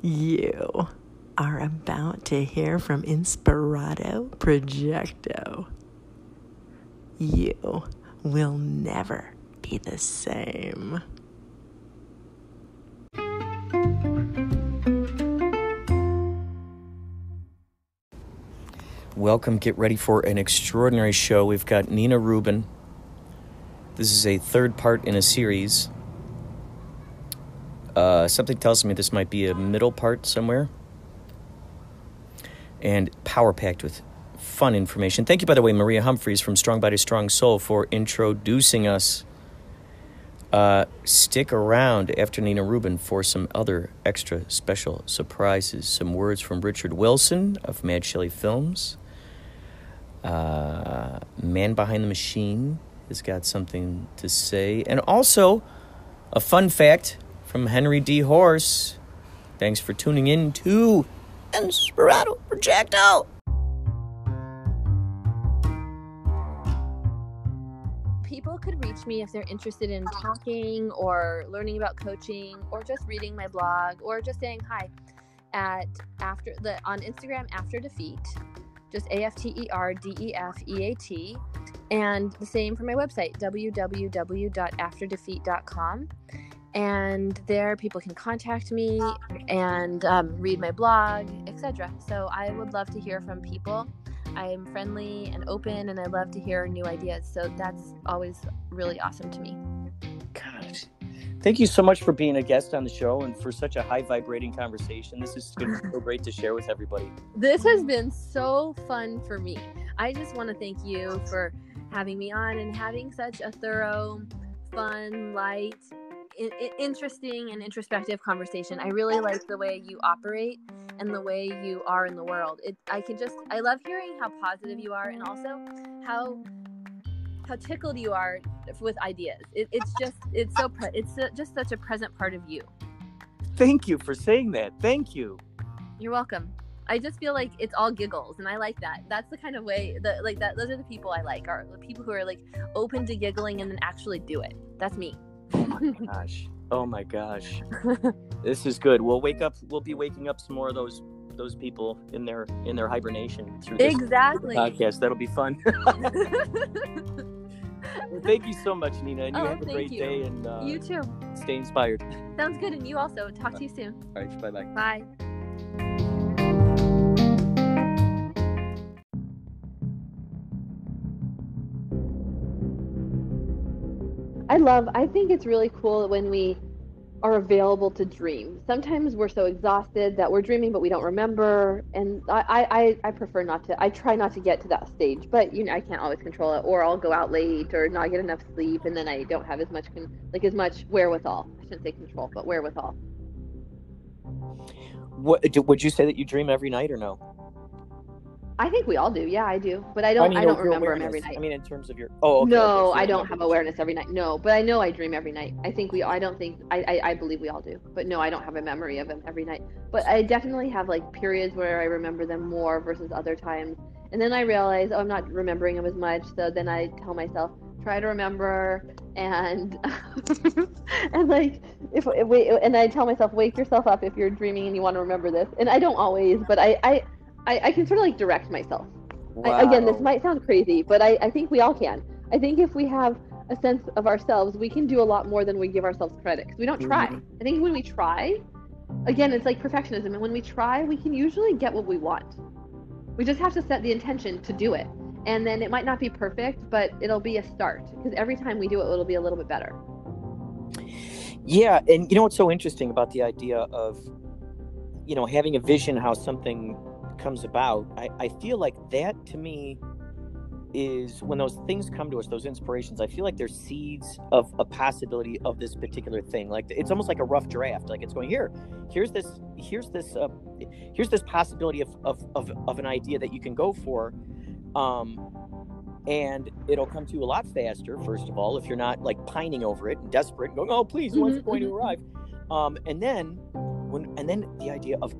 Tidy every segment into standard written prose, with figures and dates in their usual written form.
You are about to hear from Inspirado Projecto. You will never be the same. Welcome. Get ready for an extraordinary show. We've got Nina Rubin. This is a third part in a series. Something tells me this might be a middle part somewhere. And power-packed with fun information. Thank you, by the way, Maria Humphreys from Strong Body, Strong Soul for introducing us. Stick around after Nina Rubin for some other extra special surprises. Some words from Richard Wilson of Mad Shelley Films. Man Behind the Machine has got something to say. And also, a fun fact from Henry D. Horse. Thanks for tuning in to Inspirado Projecto. People could reach me if they're interested in talking or learning about coaching or just reading my blog or just saying hi on Instagram, After Defeat, just AFTERDEFEAT. And the same for my website, www.afterdefeat.com. And there people can contact me and read my blog, etc. So I would love to hear from people. I'm friendly and open, and I love to hear new ideas. So that's always really awesome to me. God, thank you so much for being a guest on the show and for such a high-vibrating conversation. This is going to be so great to share with everybody. This has been so fun for me. I just want to thank you for having me on and having such a thorough, fun, light, interesting and introspective conversation. I really like the way you operate and the way you are in the world. I love hearing how positive you are and also how tickled you are with ideas. It's just such a present part of you. Thank you for saying that. Thank you. You're welcome. I just feel like it's all giggles, and I like that. That's the kind of way that those are the people I like, are the people who are like open to giggling and then actually do it. That's me. Oh my gosh. This is good. We'll be waking up some more of those people in their hibernation through this podcast. That'll be fun. Well, thank you so much, Nina. And you have a great day. And you too. Stay inspired. Sounds good. And you also. Talk to you soon. All right. Bye-bye. Bye. I think it's really cool when we are available to dream. Sometimes we're so exhausted that we're dreaming, but we don't remember. And I prefer not to. I try not to get to that stage, but I can't always control it. Or I'll go out late or not get enough sleep, and then I don't have as much wherewithal. I shouldn't say control, but wherewithal. Would you say that you dream every night or no? I think we all do. Yeah, I do. But I don't remember them every night. I mean, in terms of your... Oh, okay. No, I don't have awareness every night. No, but I know I dream every night. I believe we all do. But no, I don't have a memory of them every night. But I definitely have periods where I remember them more versus other times. And then I realize, I'm not remembering them as much. So then I tell myself, try to remember, and I tell myself, wake yourself up if you're dreaming and you want to remember this. And I don't always, but I can sort of direct myself. Wow. Again, this might sound crazy, but I think we all can. I think if we have a sense of ourselves, we can do a lot more than we give ourselves credit, because we don't try. Mm-hmm. I think when we try, again, it's like perfectionism. And when we try, we can usually get what we want. We just have to set the intention to do it. And then it might not be perfect, but it'll be a start, because every time we do it, it'll be a little bit better. Yeah. And what's so interesting about the idea of, having a vision how something comes about, I feel like that to me is when those things come to us, those inspirations. I feel like they're seeds of a possibility of this particular thing. Like it's almost like a rough draft. Like it's going here's this possibility of an idea that you can go for, and it'll come to you a lot faster. First of all, if you're not pining over it and desperate and going, oh please, when's it going to arrive? And then the idea of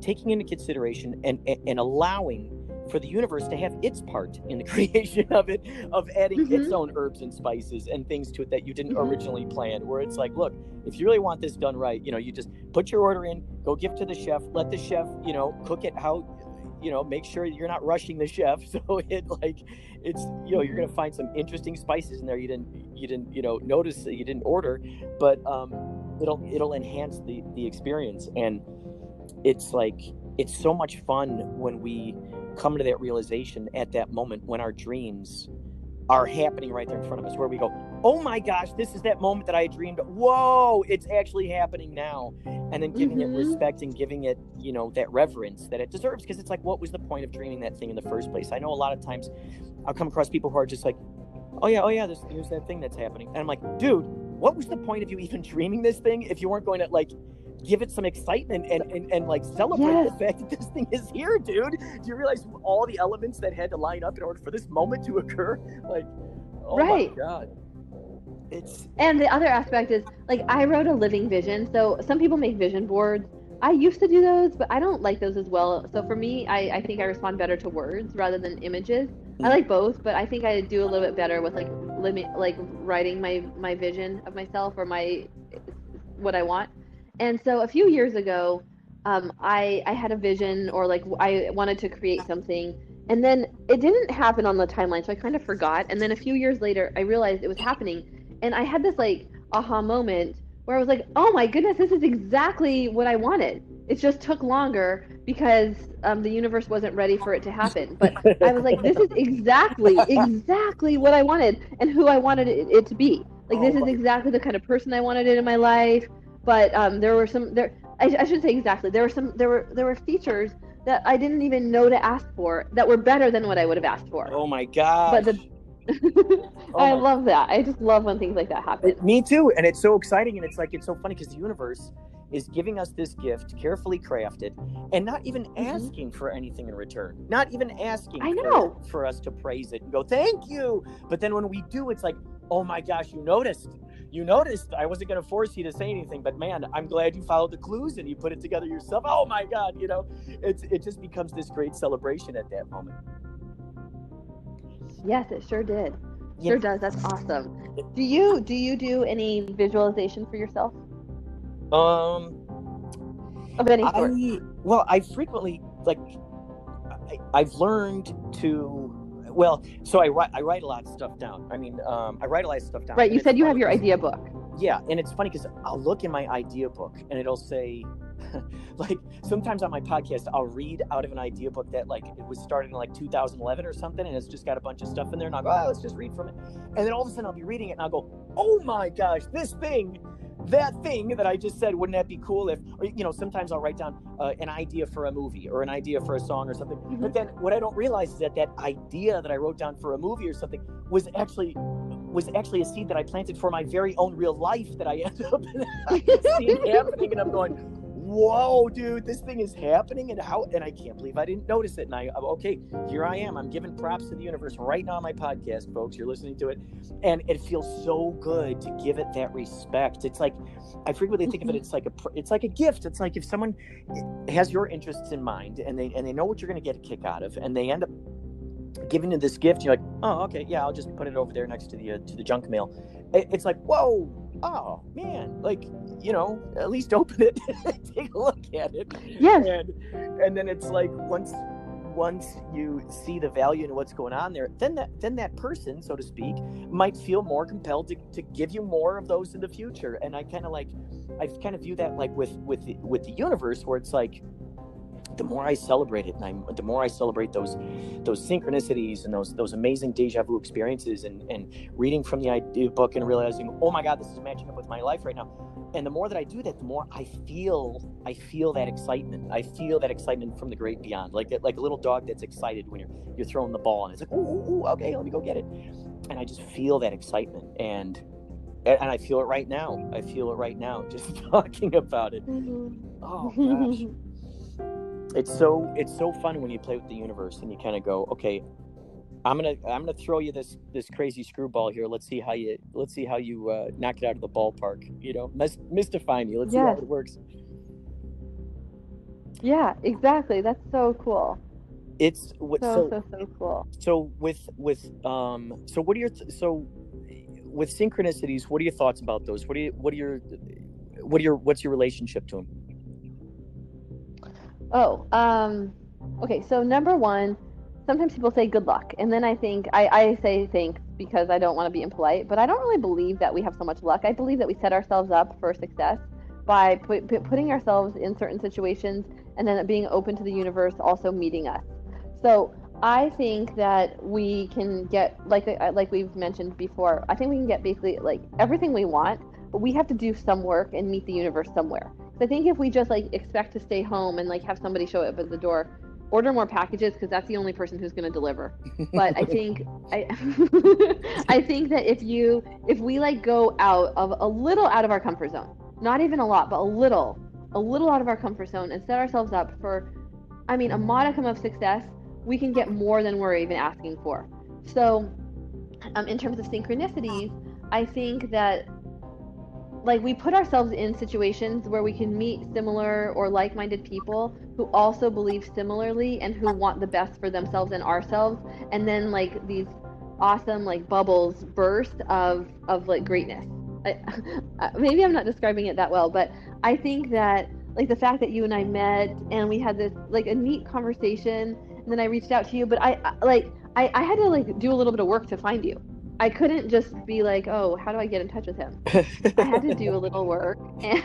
taking into consideration and allowing for the universe to have its part in the creation of it, of adding its own herbs and spices and things to it that you didn't originally plan, where it's like, look, if you really want this done right, you know, you just put your order in, go give to the chef, let the chef, you know, cook it how, you know, make sure you're not rushing the chef. So it like, it's, you know, you're going to find some interesting spices in there you didn't, you know, notice that you didn't order, but it'll enhance the experience. And it's like, it's so much fun when we come to that realization at that moment when our dreams are happening right there in front of us, where we go, oh my gosh, this is that moment that I dreamed. Whoa, it's actually happening now. And then giving it respect and giving it, you know, that reverence that it deserves. Because it's like, what was the point of dreaming that thing in the first place? I know a lot of times I'll come across people who are just like, oh yeah, there's that thing that's happening. And I'm like, dude, what was the point of you even dreaming this thing if you weren't going to like give it some excitement and like celebrate the fact that this thing is here, dude? Do you realize all the elements that had to line up in order for this moment to occur? Like, oh my God. And the other aspect is, like, I wrote a living vision. So some people make vision boards. I used to do those, but I don't like those as well. So for me, I think I respond better to words rather than images. I like both, but I think I do a little bit better with like writing my vision of myself or my what I want. And so a few years ago, I had a vision, or like I wanted to create something, and then it didn't happen on the timeline, so I kind of forgot. And then a few years later, I realized it was happening, and I had this like aha moment where I was like, oh my goodness, this is exactly what I wanted. It just took longer because the universe wasn't ready for it to happen. But I was like, this is exactly what I wanted and who I wanted it to be. Like, this is exactly the kind of person I wanted in my life. But I shouldn't say exactly. There were features that I didn't even know to ask for that were better than what I would have asked for. Oh my gosh. But love that. I just love when things like that happen. Me too. And it's so exciting. And it's like, it's so funny because the universe is giving us this gift, carefully crafted, and not even asking for anything in return. Not even asking for us to praise it and go, thank you. But then when we do, it's like, oh my gosh, you noticed I wasn't going to force you to say anything, but man, I'm glad you followed the clues and you put it together yourself. Oh my God, you know, it just becomes this great celebration at that moment. Yes, it sure did. Yes. Sure does. That's awesome. Do you do any visualization for yourself? Of any sort? I frequently, like, I've learned to... Well, so I write a lot of stuff down. I mean, I write a lot of stuff down. Right, you said you have your idea book. Yeah, and it's funny because I'll look in my idea book and it'll say, like, sometimes on my podcast, I'll read out of an idea book that, like, it was started in, like, 2011 or something, and it's just got a bunch of stuff in there, and I'll go, let's just read from it. And then all of a sudden I'll be reading it, and I'll go, oh my gosh, this thing... that thing that I just said, wouldn't that be cool if, or, you know, sometimes I'll write down an idea for a movie or an idea for a song or something. But then what I don't realize is that idea that I wrote down for a movie or something was actually a seed that I planted for my very own real life that I ended up seeing happening. And I'm going, whoa, dude, this thing is happening. And I can't believe I didn't notice it. And here I am. I'm giving props to the universe right now on my podcast, folks. You're listening to it. And it feels so good to give it that respect. It's like, I frequently think of it, it's like a gift. It's like if someone has your interests in mind and they know what you're going to get a kick out of, and they end up giving you this gift, you're like, oh, okay. Yeah. I'll just put it over there next to the junk mail. It's like, whoa, oh man, like, you know, at least open it, take a look at it. Yes. And then it's like, once you see the value in what's going on there, then that person, so to speak, might feel more compelled to give you more of those in the future. And I kind of view that like with the universe, where it's like, the more I celebrate it, the more I celebrate those synchronicities and those amazing deja vu experiences, and reading from the idea book and realizing, oh my God, this is matching up with my life right now. And the more that I do that, the more I feel that excitement. I feel that excitement from the great beyond, like a little dog that's excited when you're throwing the ball and it's like, ooh, okay, let me go get it. And I just feel that excitement, and I feel it right now. I feel it right now just talking about it. Mm-hmm. Oh gosh. It's so fun when you play with the universe and you kind of go, okay, I'm gonna throw you this crazy screwball here. Let's see how you knock it out of the ballpark. You know, mystify me. Let's see how it works. Yeah, exactly. That's so cool. It's what, so cool. So with what are your so with synchronicities? What are your thoughts about those? What's your relationship to them? Okay. So number one, sometimes people say good luck, and then I think I say thanks because I don't want to be impolite, but I don't really believe that we have so much luck. I believe that we set ourselves up for success by putting ourselves in certain situations, and then being open to the universe also meeting us. So I think that we can get, like we've mentioned before, I think we can get basically like everything we want, but we have to do some work and meet the universe somewhere. So I think if we just like expect to stay home and like have somebody show up at the door, order more packages because that's the only person who's going to deliver. But I think I think that if we like go out of our comfort zone, not even a lot, but a little out of our comfort zone and set ourselves up for, I mean, a modicum of success, we can get more than we're even asking for. So in terms of synchronicities, I think that like we put ourselves in situations where we can meet similar or like-minded people who also believe similarly and who want the best for themselves and ourselves. And then like these awesome like bubbles burst of like greatness. Maybe I'm not describing it that well, but I think that like the fact that you and I met and we had this like a neat conversation, and then I reached out to you, but I had to like do a little bit of work to find you. I couldn't just be like, oh, how do I get in touch with him? I had to do a little work, and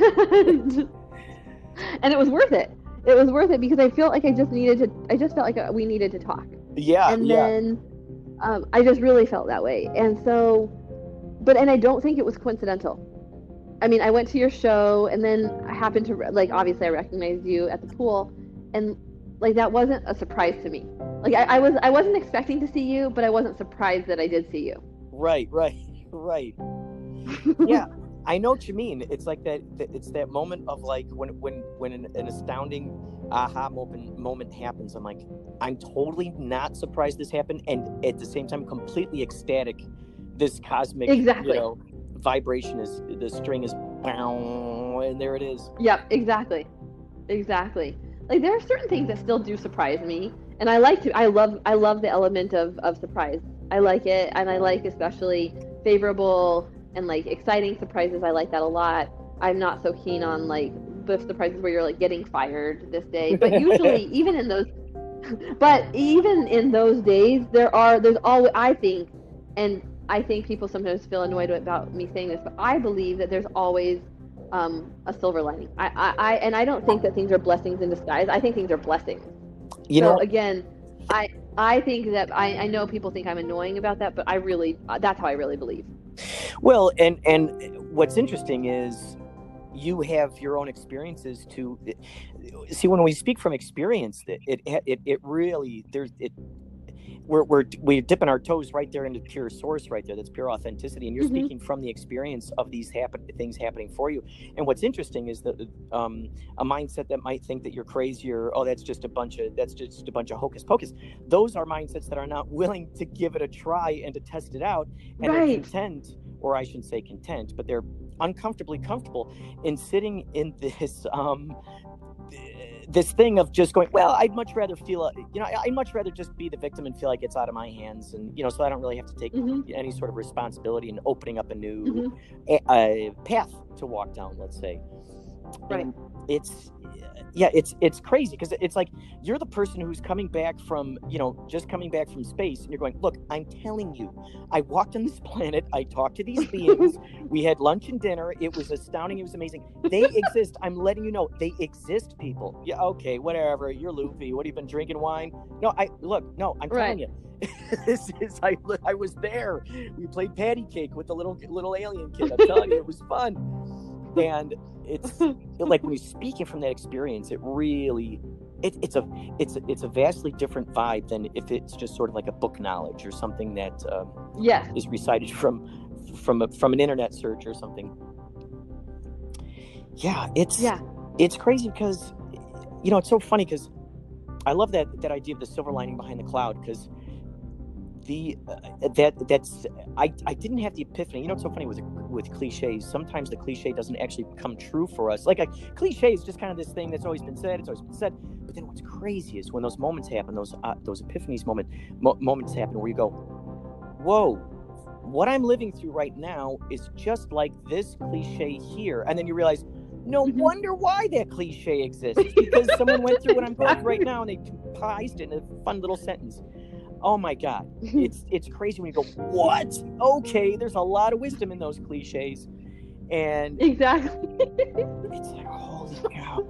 it was worth it. It was worth it because I felt like I just felt like we needed to talk. Yeah. And then I just really felt that way, and so. And I don't think it was coincidental. I mean, I went to your show, and then I happened to, like, obviously I recognized you at the pool, and, like, that wasn't a surprise to me. Like, I wasn't expecting to see you, but I wasn't surprised that I did see you. Right. Yeah, I know what you mean. It's like that it's that moment of, like, when an astounding aha moment happens. I'm like, I'm totally not surprised this happened, and at the same time, completely ecstatic. This cosmic, exactly. You know, vibration is, the string is, and there it is. Yep, exactly. Like there are certain things that still do surprise me, and I love the element of surprise. I like it, and I like especially favorable and like exciting surprises. I like that a lot. I'm not so keen on like the surprises where you're like getting fired this day, but usually even in those days, there's always, I think, and I think people sometimes feel annoyed about me saying this, but I believe that there's always a silver lining. And I don't think that things are blessings in disguise. I think things are blessings. You know, again, I think that I know people think I'm annoying about that, but I really, that's how I really believe. Well, and what's interesting is you have your own experiences to see. When we speak from experience, it really there's it. We're dipping our toes right there into pure source right there. That's pure authenticity. And you're mm-hmm. speaking from the experience of these things happening for you. And what's interesting is that a mindset that might think that you're crazy or, oh, that's just a bunch of hocus pocus. Those are mindsets that are not willing to give it a try and to test it out. And right. They're but they're uncomfortably comfortable in sitting in this this thing of just going, well, I'd much rather I'd much rather just be the victim and feel like it's out of my hands. And, you know, so I don't really have to take mm-hmm. any sort of responsibility in opening up a new mm-hmm. Path to walk down, let's say. Right. And it's crazy because it's like you're the person who's coming back from space, and you're going, look, I'm telling you, I walked on this planet, I talked to these beings, we had lunch and dinner, it was astounding, it was amazing, they exist, I'm letting you know they exist, people. Yeah, okay, whatever, you're loopy, what have you been drinking, wine? I'm telling you, this is I was there, we played patty cake with the little alien kid, I'm telling you, it was fun. And it's like when you're speaking from that experience, it really, it's a vastly different vibe than if it's just sort of like a book knowledge or something that is recited from an internet search or something. Yeah, it's crazy because, you know, it's so funny because I love that idea of the silver lining behind the cloud because. I didn't have the epiphany. You know, it's so funny. It was with cliches, sometimes the cliche doesn't actually become true for us. Like a cliche is just kind of this thing that's always been said. But then what's crazy is when those moments happen, those epiphanies moments happen where you go, whoa, what I'm living through right now is just like this cliche here. And then you realize, no wonder why that cliche exists, because someone went through what I'm going through right now and they comprised it in a fun little sentence. Oh my God, it's crazy when you go, what? Okay, there's a lot of wisdom in those cliches. And exactly. It's like, holy cow.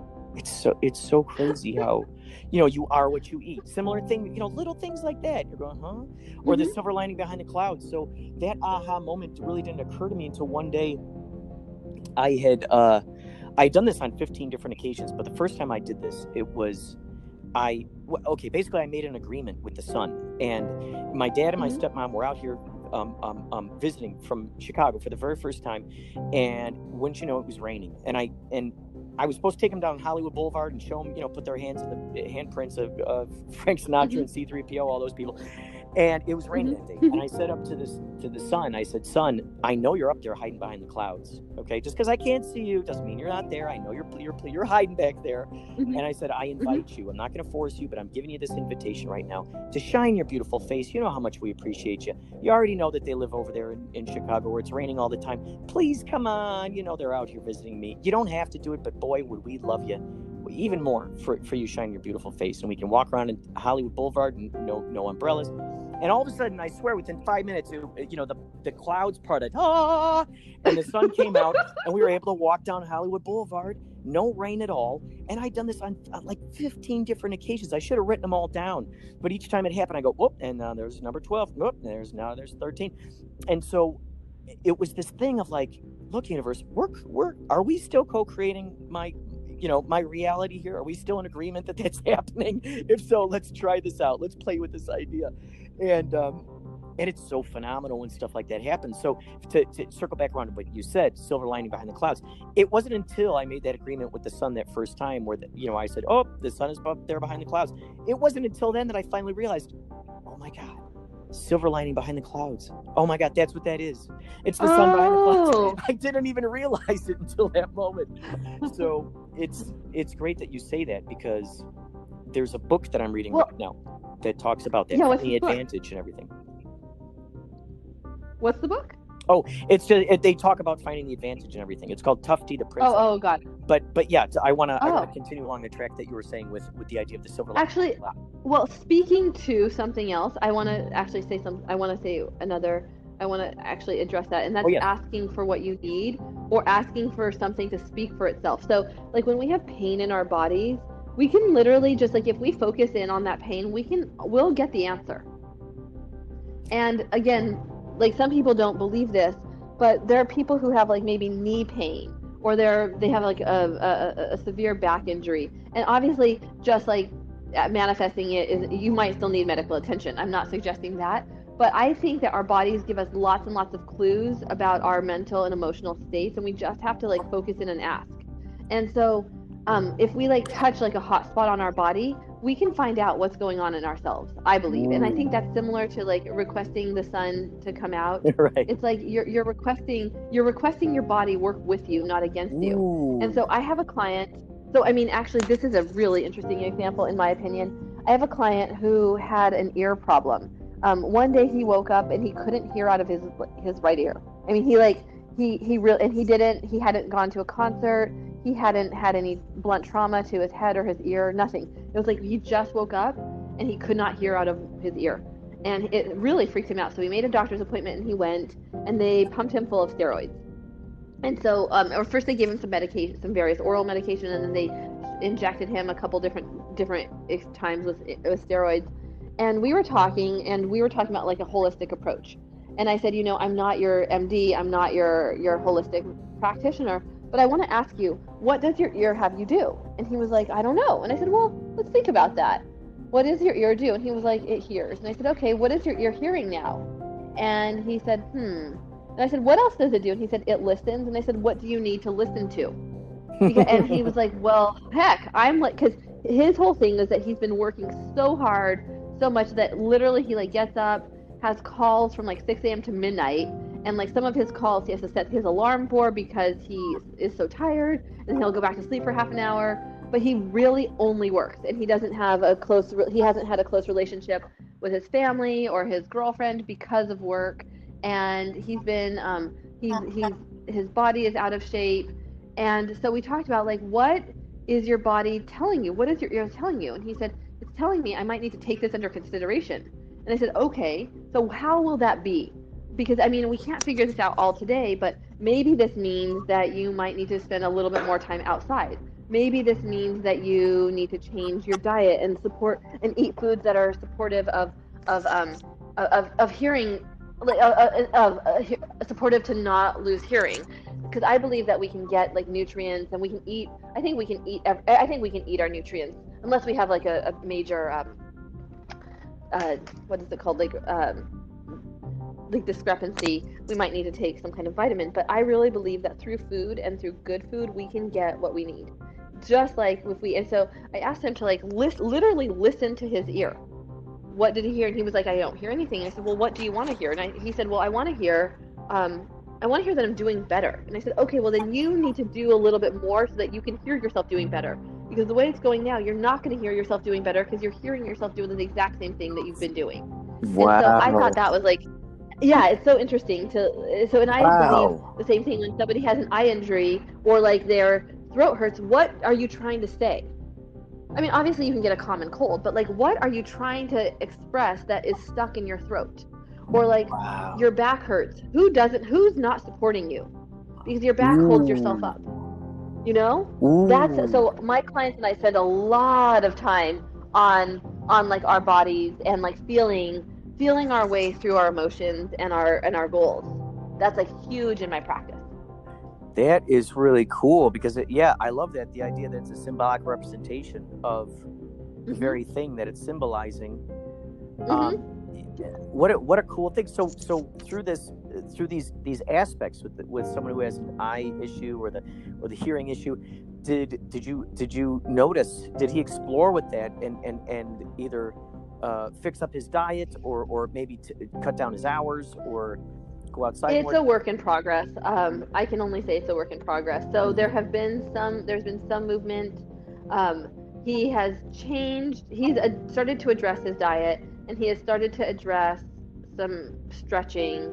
It's so crazy how, you are what you eat. Similar thing, little things like that. You're going, huh? Or the silver lining behind the clouds. So that aha moment really didn't occur to me until one day I had done this on 15 different occasions, but the first time I did this, it was, I made an agreement with the sun, and my dad and my stepmom were out here visiting from Chicago for the very first time, and wouldn't you know, it was raining, and I was supposed to take them down Hollywood Boulevard and show them, put their hands in the handprints of Frank Sinatra and C-3PO, all those people, and it was raining that day, and I said up to the sun, I said, "Sun, I know you're up there hiding behind the clouds, okay? Just because I can't see you doesn't mean you're not there. I know you're hiding back there," and I said, "I invite you. I'm not going to force you, but I'm giving you this invitation right now to shine your beautiful face. You know how much we appreciate you. You already know that they live over there in Chicago where it's raining all the time. Please come on. They're out here visiting me. You don't have to do it, but boy, would we love you even more for you shining your beautiful face, and we can walk around in Hollywood Boulevard and no umbrellas." And all of a sudden, I swear, within 5 minutes, the clouds parted, and the sun came out, and we were able to walk down Hollywood Boulevard, no rain at all. And I'd done this on like 15 different occasions. I should have written them all down, but each time it happened, I go, whoop, and there's number 12, whoop, and there's 13. And so it was this thing of like, look, universe, are we still co-creating my reality here? Are we still in agreement that that's happening? If so, let's try this out. Let's play with this idea. And it's so phenomenal when stuff like that happens. So to circle back around to what you said, silver lining behind the clouds, it wasn't until I made that agreement with the sun that first time where, I said, oh, the sun is up there behind the clouds. It wasn't until then that I finally realized, oh my God, silver lining behind the clouds. Oh my God, that's what that is. It's the sun behind the clouds. I didn't even realize it until that moment. So it's great that you say that, because there's a book that I'm reading right now that talks about that, the advantage and everything. What's the book? Oh, it's just, they talk about finding the advantage and everything. It's called Tufty the Prince. Oh, God. But yeah, I want to continue along the track that you were saying with the idea of the silver lining. Actually, well, speaking to something else, I want to actually address that, and that's asking for what you need, or asking for something to speak for itself. So like when we have pain in our bodies, we can literally just like, if we focus in on that pain, we'll get the answer. And again, like some people don't believe this, but there are people who have like maybe knee pain, or they have like a severe back injury. And obviously just like manifesting it is, you might still need medical attention. I'm not suggesting that. But I think that our bodies give us lots and lots of clues about our mental and emotional states, and we just have to like focus in and ask. And so if we like touch like a hot spot on our body, we can find out what's going on in ourselves, I believe. And I think that's similar to like requesting the sun to come out. Right. It's like you're requesting your body work with you, not against you. And so I have a client. So I mean, actually, this is a really interesting example in my opinion. I have a client who had an ear problem. One day he woke up and he couldn't hear out of his right ear. I mean, he hadn't gone to a concert. He hadn't had any blunt trauma to his head or his ear, nothing. It was like he just woke up and he could not hear out of his ear. And it really freaked him out. So he made a doctor's appointment and he went, and they pumped him full of steroids. And so, first they gave him some medication, some various oral medication, and then they injected him a couple different times with steroids. And we were talking about like a holistic approach. And I said, I'm not your MD, I'm not your holistic practitioner, but I want to ask you, what does your ear have you do? And he was like, I don't know. And I said, well, let's think about that. What does your ear do? And he was like, it hears. And I said, okay, what is your ear hearing now? And he said, And I said, what else does it do? And he said, it listens. And I said, what do you need to listen to? And he was like, well, heck, I'm like, because his whole thing is that he's been working so hard, so much that literally he like gets up, has calls from like 6 a.m. to midnight, And like some of his calls, he has to set his alarm for because he is so tired, and he'll go back to sleep for half an hour. But he really only works, and he doesn't have a close, he hasn't had a close relationship with his family or his girlfriend because of work. And he's been, his body is out of shape. And so we talked about, like, what is your body telling you? What is your ear telling you? And he said, it's telling me I might need to take this under consideration. And I said, okay, so how will that be? Because, I mean, we can't figure this out all today, but maybe this means that you might need to spend a little bit more time outside. Maybe this means that you need to change your diet and support and eat foods that are supportive of hearing, supportive to not lose hearing. Because I believe that we can get like nutrients, and we can eat. I think we can eat our nutrients, unless we have like a major what is it called, like discrepancy. We might need to take some kind of vitamin. But I really believe that through food and through good food, we can get what we need. Just like if we, and so I asked him to like literally listen to his ear. What did he hear? And he was like, I don't hear anything. And I said, well, what do you want to hear? And he said, well, I want to hear that I'm doing better. And I said, okay, well then you need to do a little bit more so that you can hear yourself doing better. Because the way it's going now, you're not going to hear yourself doing better because you're hearing yourself doing the exact same thing that you've been doing. Wow. And so I thought that was like, yeah, it's so interesting to, so, and I believe the same thing when somebody has an eye injury or like their throat hurts, what are you trying to say? I mean, obviously you can get a common cold, but like, what are you trying to express that is stuck in your throat? Or like, wow, your back hurts. Who's not supporting you? Because your back holds yourself up, you know? That's, so my clients and I spend a lot of time on like our bodies and like feeling our way through our emotions and our goals. That's like huge in my practice. That is really cool because I love that, the idea that it's a symbolic representation of the very thing that it's symbolizing. What a cool thing. So through these aspects with someone who has an eye issue or the hearing issue, did you notice, did he explore with that and either fix up his diet or maybe cut down his hours or go outside? It's a work in progress. I can only say it's a work in progress. So there's been some movement. He has changed. He's started to address his diet, and he has started to address some stretching.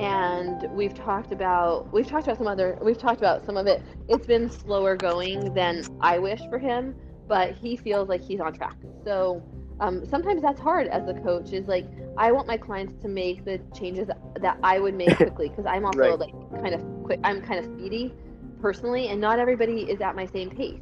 And we've talked about some of it. It's been slower going than I wish for him, but he feels like he's on track. So sometimes that's hard as a coach, is like, I want my clients to make the changes that I would make quickly, because I'm also right, like kind of quick. I'm kind of speedy personally, and not everybody is at my same pace.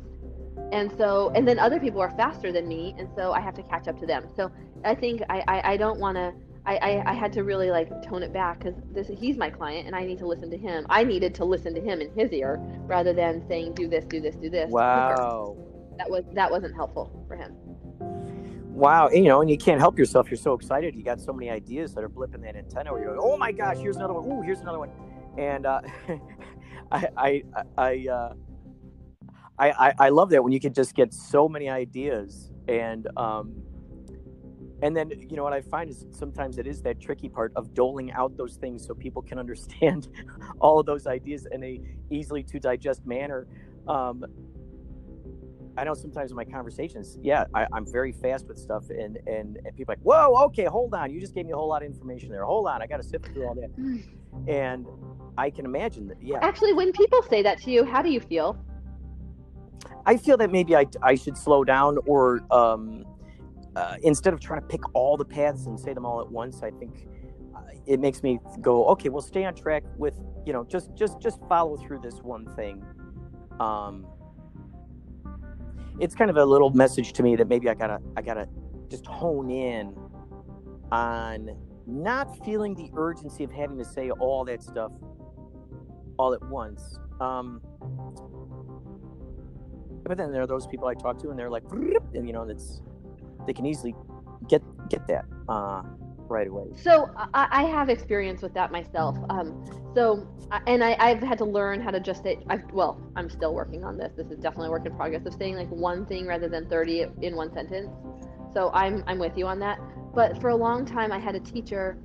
And so, and then other people are faster than me, and so I have to catch up to them. So I think I don't want to, I had to really like tone it back, because he's my client and I need to listen to him. I needed to listen to him in his ear rather than saying, do this. Wow. Quicker. That wasn't helpful for him. Wow, and you can't help yourself. You're so excited. You got so many ideas that are blipping that antenna where you're like, oh my gosh, here's another one. Ooh, here's another one. And I love that when you can just get so many ideas. And and then, what I find is sometimes it is that tricky part of doling out those things so people can understand all of those ideas in a easily to digest manner. I know sometimes in my conversations, I'm very fast with stuff, and people are like, whoa, okay, hold on. You just gave me a whole lot of information there. Hold on. I got to sift through all that. And I can imagine that, Actually, when people say that to you, how do you feel? I feel that maybe I should slow down, or instead of trying to pick all the paths and say them all at once, I think it makes me go, okay, well, stay on track with, just follow through this one thing. It's kind of a little message to me that maybe I gotta just hone in on not feeling the urgency of having to say all that stuff all at once. But then there are those people I talk to, and they're like, and they can easily get that right away. So I have experience with that myself. I've had to learn how to just say, I'm still working on this. This is definitely a work in progress, of saying like one thing rather than 30 in one sentence. So I'm with you on that. But for a long time, I had a teacher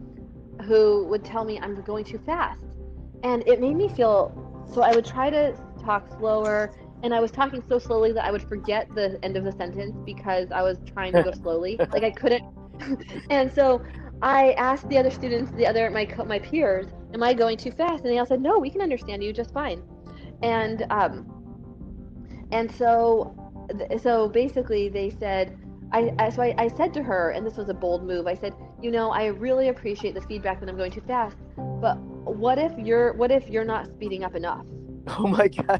who would tell me I'm going too fast. And it made me feel, so I would try to talk slower, and I was talking so slowly that I would forget the end of the sentence because I was trying to go slowly. Like I couldn't. And so I asked the other students, my peers, am I going too fast? And they all said, no, we can understand you just fine. And so basically they said, I said to her, and this was a bold move, I said, you know, I really appreciate the feedback that I'm going too fast, but what if you're not speeding up enough? Oh my gosh.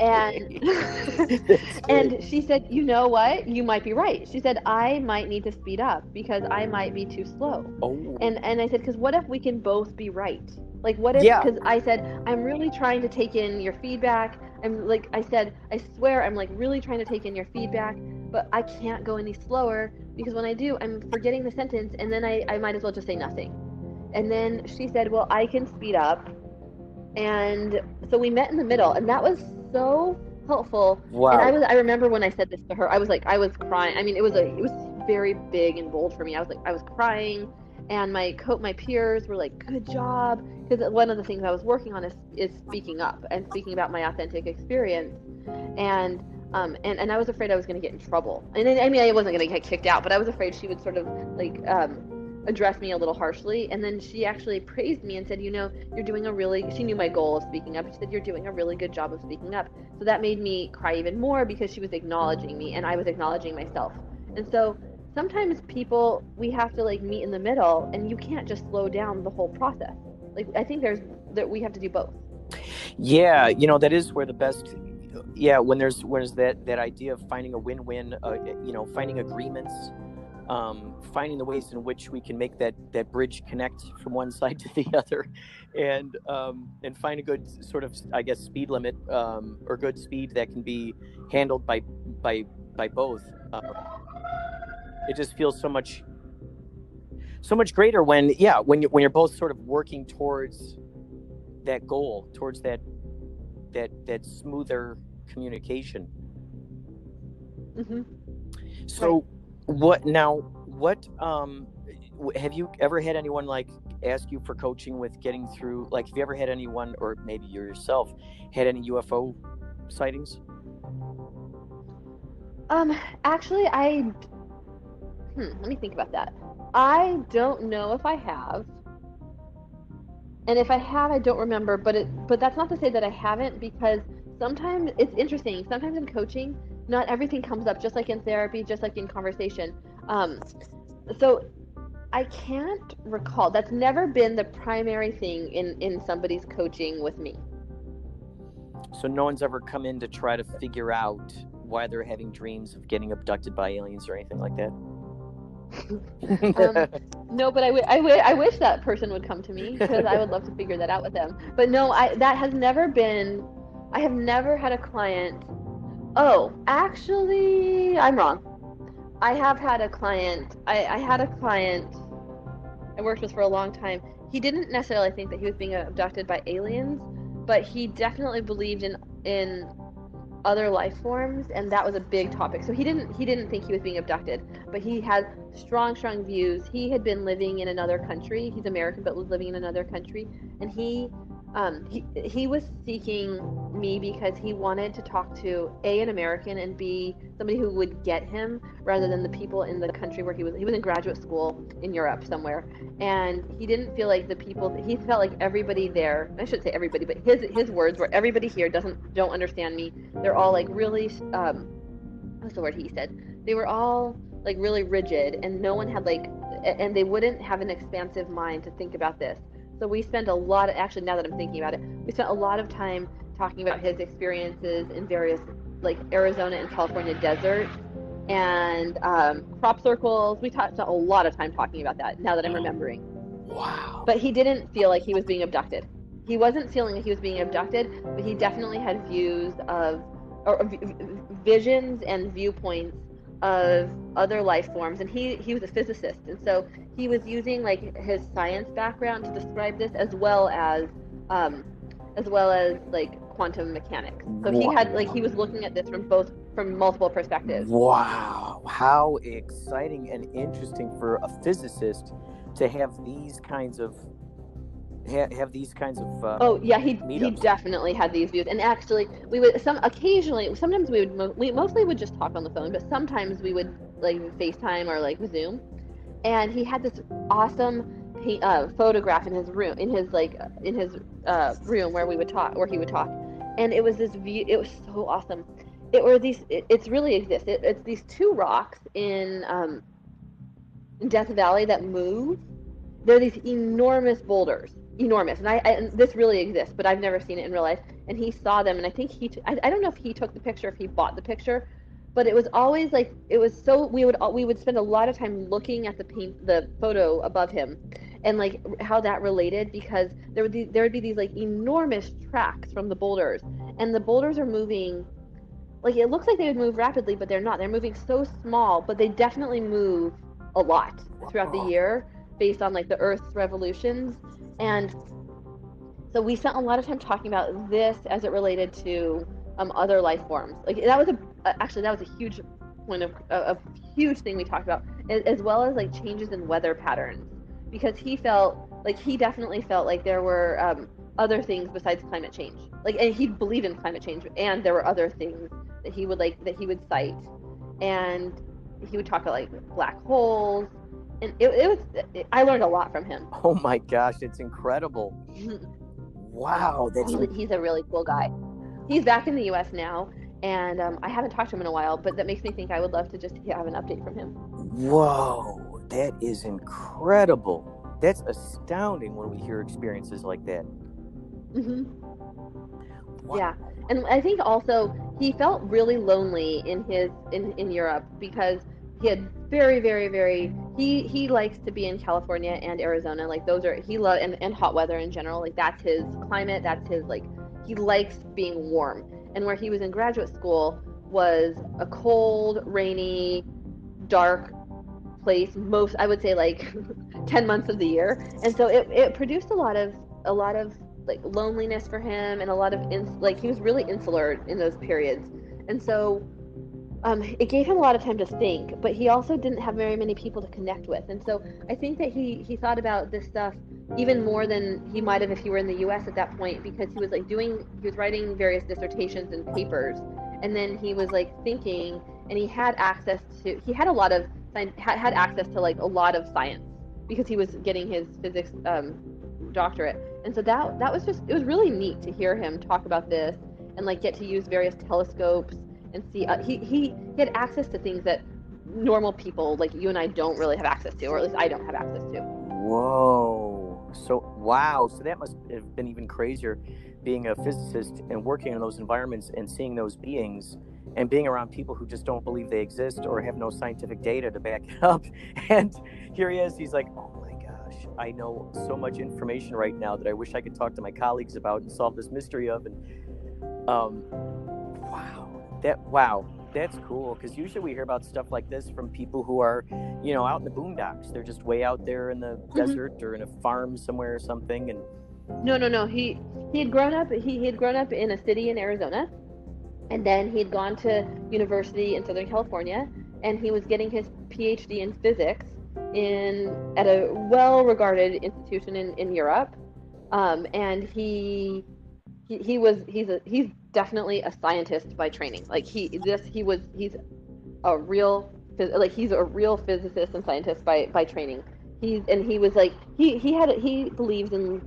And she said, you know what? You might be right. She said, I might need to speed up because I might be too slow. Oh. And I said, because what if we can both be right? Like what if, because I said, I'm really trying to take in your feedback. I'm like really trying to take in your feedback, but I can't go any slower because when I do, I'm forgetting the sentence and then I might as well just say nothing. And then she said, well, I can speed up. And so we met in the middle, and that was so helpful. Wow. And I remember when I said this to her, I was crying. I mean, it was very big and bold for me. I was crying, and my peers were like, good job. Because one of the things I was working on is speaking up and speaking about my authentic experience. And I was afraid I was going to get in trouble. And I mean, I wasn't going to get kicked out, but I was afraid she would sort of like, addressed me a little harshly. And then she actually praised me and said, you know, she knew my goal of speaking up. She said, you're doing a really good job of speaking up. So that made me cry even more because she was acknowledging me and I was acknowledging myself. And so sometimes we have to like meet in the middle, and you can't just slow down the whole process. Like, I think that we have to do both. Yeah. You know, that is where the best, when there's that idea of finding a win-win, finding agreements, finding the ways in which we can make that bridge connect from one side to the other, and find a good sort of, I guess, speed limit, or good speed that can be handled by both. It just feels so much greater when you're both sort of working towards that goal, towards that smoother communication. Mm-hmm. So. Right. Have you ever had anyone like ask you for coaching with getting through, like, have you ever had anyone, or maybe you yourself, had any UFO sightings? Actually, let me think about that. I don't know if I have, and if I have, I don't remember, but that's not to say that I haven't, because sometimes it's interesting. Sometimes in coaching, not everything comes up, just like in therapy, just like in conversation. So I can't recall. That's never been the primary thing in somebody's coaching with me. So no one's ever come in to try to figure out why they're having dreams of getting abducted by aliens or anything like that? No, but I wish that person would come to me, because I would love to figure that out with them. But no, I have never had a client. Oh, actually, I'm wrong. I have had a client. I had a client I worked with for a long time. He didn't necessarily think that he was being abducted by aliens, but he definitely believed in other life forms, and that was a big topic. So he didn't think he was being abducted, but he had strong views. He had been living in another country. He's American, but was living in another country, and he was seeking me because he wanted to talk to A, an American, and B, somebody who would get him, rather than the people in the country where he was in graduate school in Europe somewhere. And he didn't feel like he felt like everybody there, I shouldn't say everybody, but his words were, everybody here don't understand me. They're all like really, what's the word he said? They were all like really rigid, and no one had like, and they wouldn't have an expansive mind to think about this. So we spent a lot of, actually, now that I'm thinking about it, we spent a lot of time talking about his experiences in various, like, Arizona and California deserts, and crop circles. We spent a lot of time talking about that, now that I'm remembering. Wow. But he didn't feel like he was being abducted. He wasn't feeling like he was being abducted, but he definitely had views of, or visions and viewpoints of other life forms, and he was a physicist, and so he was using like his science background to describe this, as well as like quantum mechanics. So wow. He had like, he was looking at this from multiple perspectives. Wow, how exciting and interesting for a physicist to have these kinds of have these kinds of oh yeah, he definitely had these views. And actually we would sometimes we mostly would just talk on the phone, but sometimes we would like FaceTime or like Zoom. And he had this awesome photograph in his room, room where we would talk, where he would talk. And it was this view. It was so awesome. It's these two rocks in Death Valley that move. They're these enormous boulders, enormous. And this really exists, but I've never seen it in real life. And he saw them, and I think I don't know if he took the picture, if he bought the picture, but it was always like, it was so, we would spend a lot of time looking at the photo above him, and like how that related, because there would be these like enormous tracks from the boulders, and the boulders are moving. Like it looks like they would move rapidly, but they're not. They're moving so small, but they definitely move a lot throughout the year based on like the Earth's revolutions. And so we spent a lot of time talking about this as it related to other life forms. Like that was a huge point of a huge thing we talked about, as well as like changes in weather patterns, because he definitely felt like there were other things besides climate change. Like, and he believed in climate change, and there were other things that he would cite, and he would talk about like black holes, and I learned a lot from him. Oh my gosh, it's incredible. Wow, he's a really cool guy. He's back in the U.S. now, and I haven't talked to him in a while, but that makes me think I would love to just have an update from him. Whoa, that is incredible. That's astounding when we hear experiences like that. Mm-hmm. Wow. Yeah, and I think also he felt really lonely in Europe, because he had very, very, very. He likes to be in California and Arizona, like those are and hot weather in general. Like that's his climate. That's his like. He likes being warm, and where he was in graduate school was a cold, rainy, dark place. Most, I would say, like 10 months of the year, and so it produced a lot of like loneliness for him, and a lot of he was really insular in those periods, and so it gave him a lot of time to think, but he also didn't have very many people to connect with. And so I think that he thought about this stuff even more than he might have if he were in the US at that point, because he was like writing various dissertations and papers, and then he was like thinking, and he had access to like a lot of science because he was getting his physics doctorate. And so that was just, it was really neat to hear him talk about this, and like get to use various telescopes and see. He had access to things that normal people like you and I don't really have access to, or at least I don't have access to. Whoa. So, wow. So that must have been even crazier, being a physicist and working in those environments and seeing those beings and being around people who just don't believe they exist or have no scientific data to back it up. And here he is. He's like, I know so much information right now that I wish I could talk to my colleagues about and solve this mystery of. And that's cool, because usually we hear about stuff like this from people who are, you know, out in the boondocks. They're just way out there in the desert or in a farm somewhere or something. And no, he had grown up in a city in Arizona, and then he'd gone to university in Southern California, and he was getting his PhD in physics at a well-regarded institution in Europe, and he's definitely a scientist by training. He's a real physicist and scientist by training. He believes in.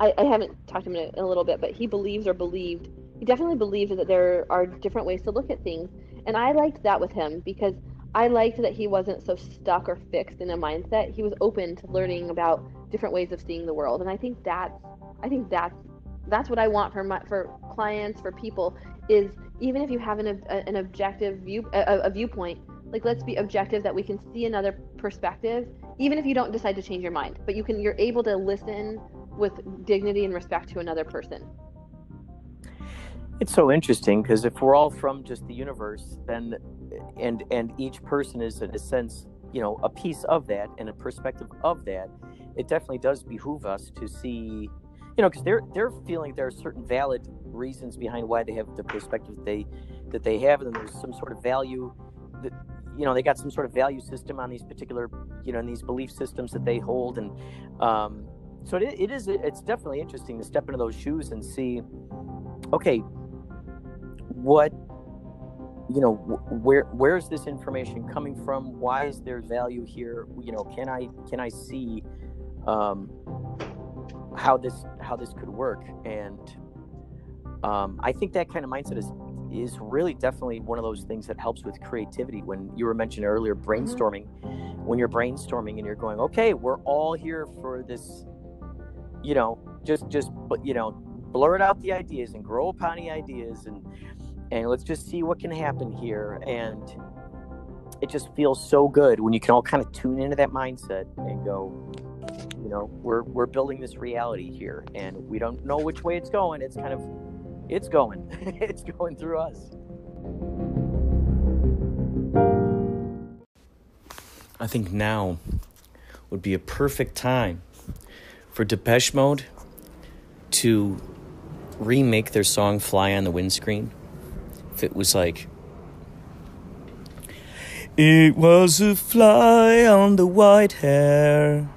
I haven't talked to him in a little bit, but he definitely believed that there are different ways to look at things, and I liked that with him, because I liked that he wasn't so stuck or fixed in a mindset. He was open to learning about different ways of seeing the world, and I think that's what I want for clients, for people, is even if you have an objective view, a viewpoint, like let's be objective that we can see another perspective, even if you don't decide to change your mind, but you're able to listen with dignity and respect to another person. It's so interesting, because if we're all from just the universe, then and each person is, in a sense, you know, a piece of that and a perspective of that, it definitely does behoove us to see, you know, because they're feeling there are certain valid reasons behind why they have the perspective that they have, and then there's some sort of value that, you know, they got some sort of value system on these particular, you know, in these belief systems that they hold, and So it's definitely interesting to step into those shoes and see, okay, what, you know, where is this information coming from? Why is there value here? You know, can I see how this could work? And I think that kind of mindset is really definitely one of those things that helps with creativity. When you were mentioning earlier, brainstorming, when you're brainstorming and you're going, okay, we're all here for this, you know, just, you know, blurt out the ideas and grow upon the ideas and let's just see what can happen here. And it just feels so good when you can all kind of tune into that mindset and go, you know, we're building this reality here and we don't know which way it's going. It's kind of, it's going. It's going through us. I think now would be a perfect time for Depeche Mode to remake their song Fly on the Windscreen. If it was like, it was a fly on the white hair.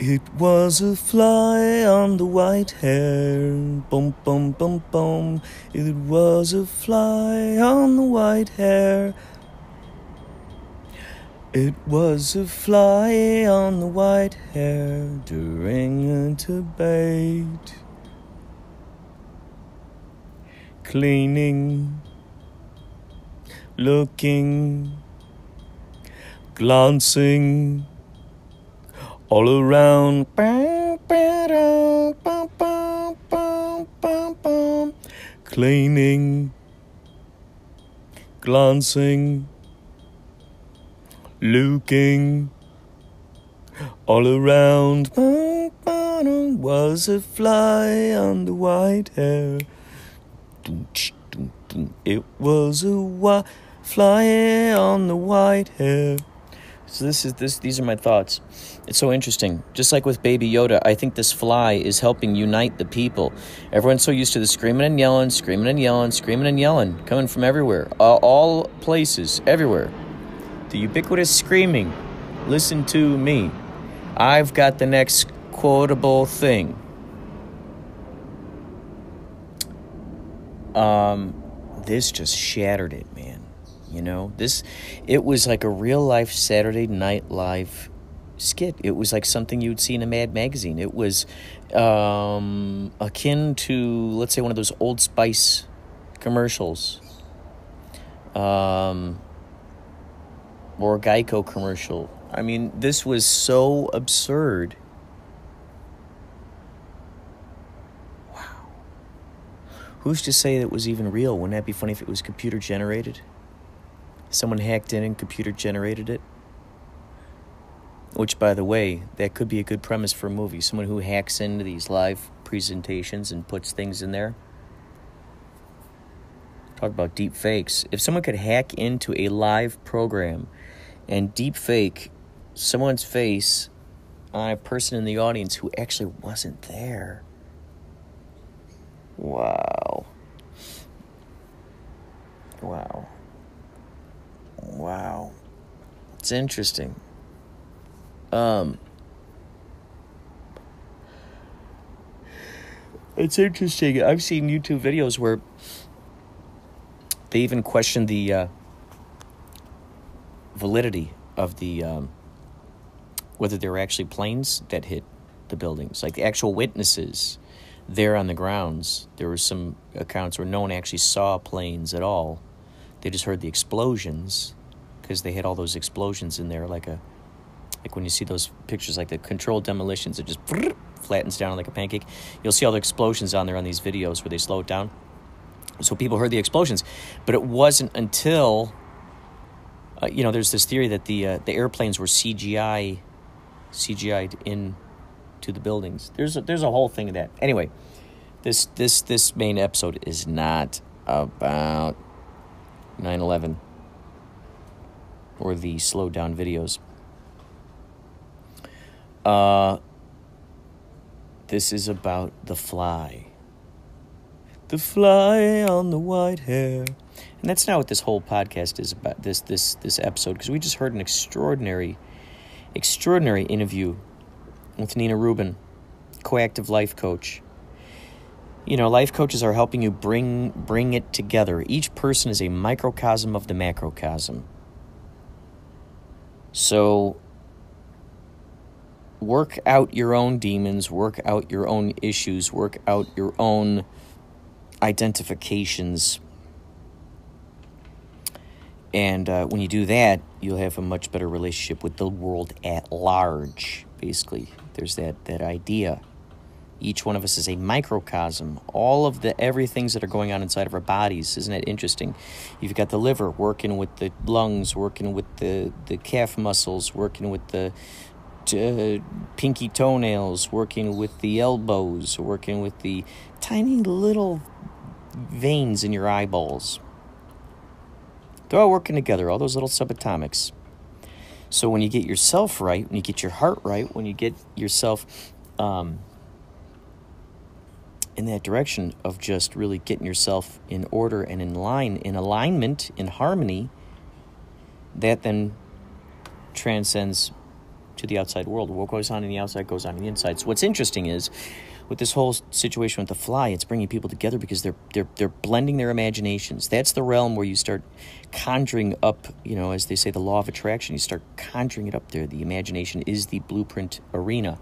It was a fly on the white hair, bum bum bum bum. It was a fly on the white hair. It was a fly on the white hair during a debate, cleaning, looking, glancing all around. Cleaning, glancing, looking all around. Was a fly on the white hair. It was a fly on the white hair. So these are my thoughts. It's so interesting. Just like with Baby Yoda, I think this fly is helping unite the people. Everyone's so used to the screaming and yelling, screaming and yelling, screaming and yelling, coming from everywhere, all places, everywhere. The ubiquitous screaming. Listen to me. I've got the next quotable thing. This just shattered it, man. You know, it was like a real-life Saturday Night Live skit. It was like something you'd see in a Mad magazine. It was akin to, let's say, one of those Old Spice commercials or a Geico commercial. I mean, this was so absurd. Wow. Who's to say that it was even real? Wouldn't that be funny if it was computer-generated? Someone hacked in and computer-generated it. Which, by the way, that could be a good premise for a movie. Someone who hacks into these live presentations and puts things in there. Talk about deep fakes. If someone could hack into a live program and deep fake someone's face on a person in the audience who actually wasn't there. Wow. Wow. Wow. It's interesting. It's interesting. I've seen YouTube videos where they even question the validity of the whether there were actually planes that hit the buildings, like the actual witnesses there on the grounds. There were some accounts where no one actually saw planes at all. They just heard the explosions because they had all those explosions in there, like when you see those pictures, like the controlled demolitions, it just flattens down like a pancake. You'll see all the explosions on there on these videos where they slow it down. So people heard the explosions, but it wasn't until, you know, there's this theory that the airplanes were CGI'd in to the buildings. There's a whole thing of that. Anyway, this main episode is not about 9/11 or the slowed down videos. This is about the fly. The fly on the white hair. And that's not what this whole podcast is about, this episode, because we just heard an extraordinary interview with Nina Rubin, Coactive Life Coach. You know, life coaches are helping you bring it together. Each person is a microcosm of the macrocosm. So work out your own demons, work out your own issues, work out your own identifications. And when you do that, you'll have a much better relationship with the world at large, basically. There's that idea. Each one of us is a microcosm. All of the everythings that are going on inside of our bodies. Isn't it interesting? You've got the liver working with the lungs, working with the calf muscles, working with the pinky toenails, working with the elbows, working with the tiny little veins in your eyeballs. They're all working together, all those little subatomics. So when you get yourself right, when you get your heart right, when you get yourself in that direction of just really getting yourself in order and in line, in alignment, in harmony, that then transcends to the outside world. What goes on in the outside goes on in the inside. So what's interesting is with this whole situation with the fly, it's bringing people together because they're blending their imaginations. That's the realm where you start conjuring up, you know, as they say, the law of attraction. You start conjuring it up there. The imagination is the blueprint arena.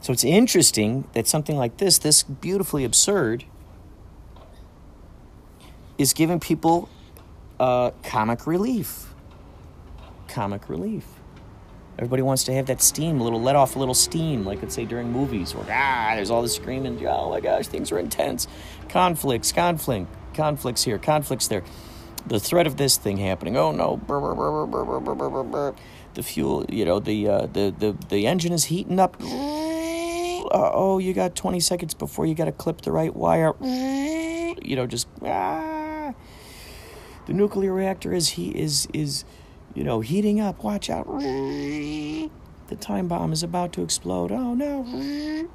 So it's interesting that something like this beautifully absurd, is giving people comic relief. Everybody wants to have that steam, let off a little steam, like let's say during movies, where there's all this screaming, oh my gosh, things are intense. Conflicts here, conflicts there. The threat of this thing happening, oh no, the fuel, you know, the engine is heating up. Oh, you got 20 seconds before you got to clip the right wire. You know, just, the nuclear reactor is you know, heating up, watch out. The time bomb is about to explode. Oh no.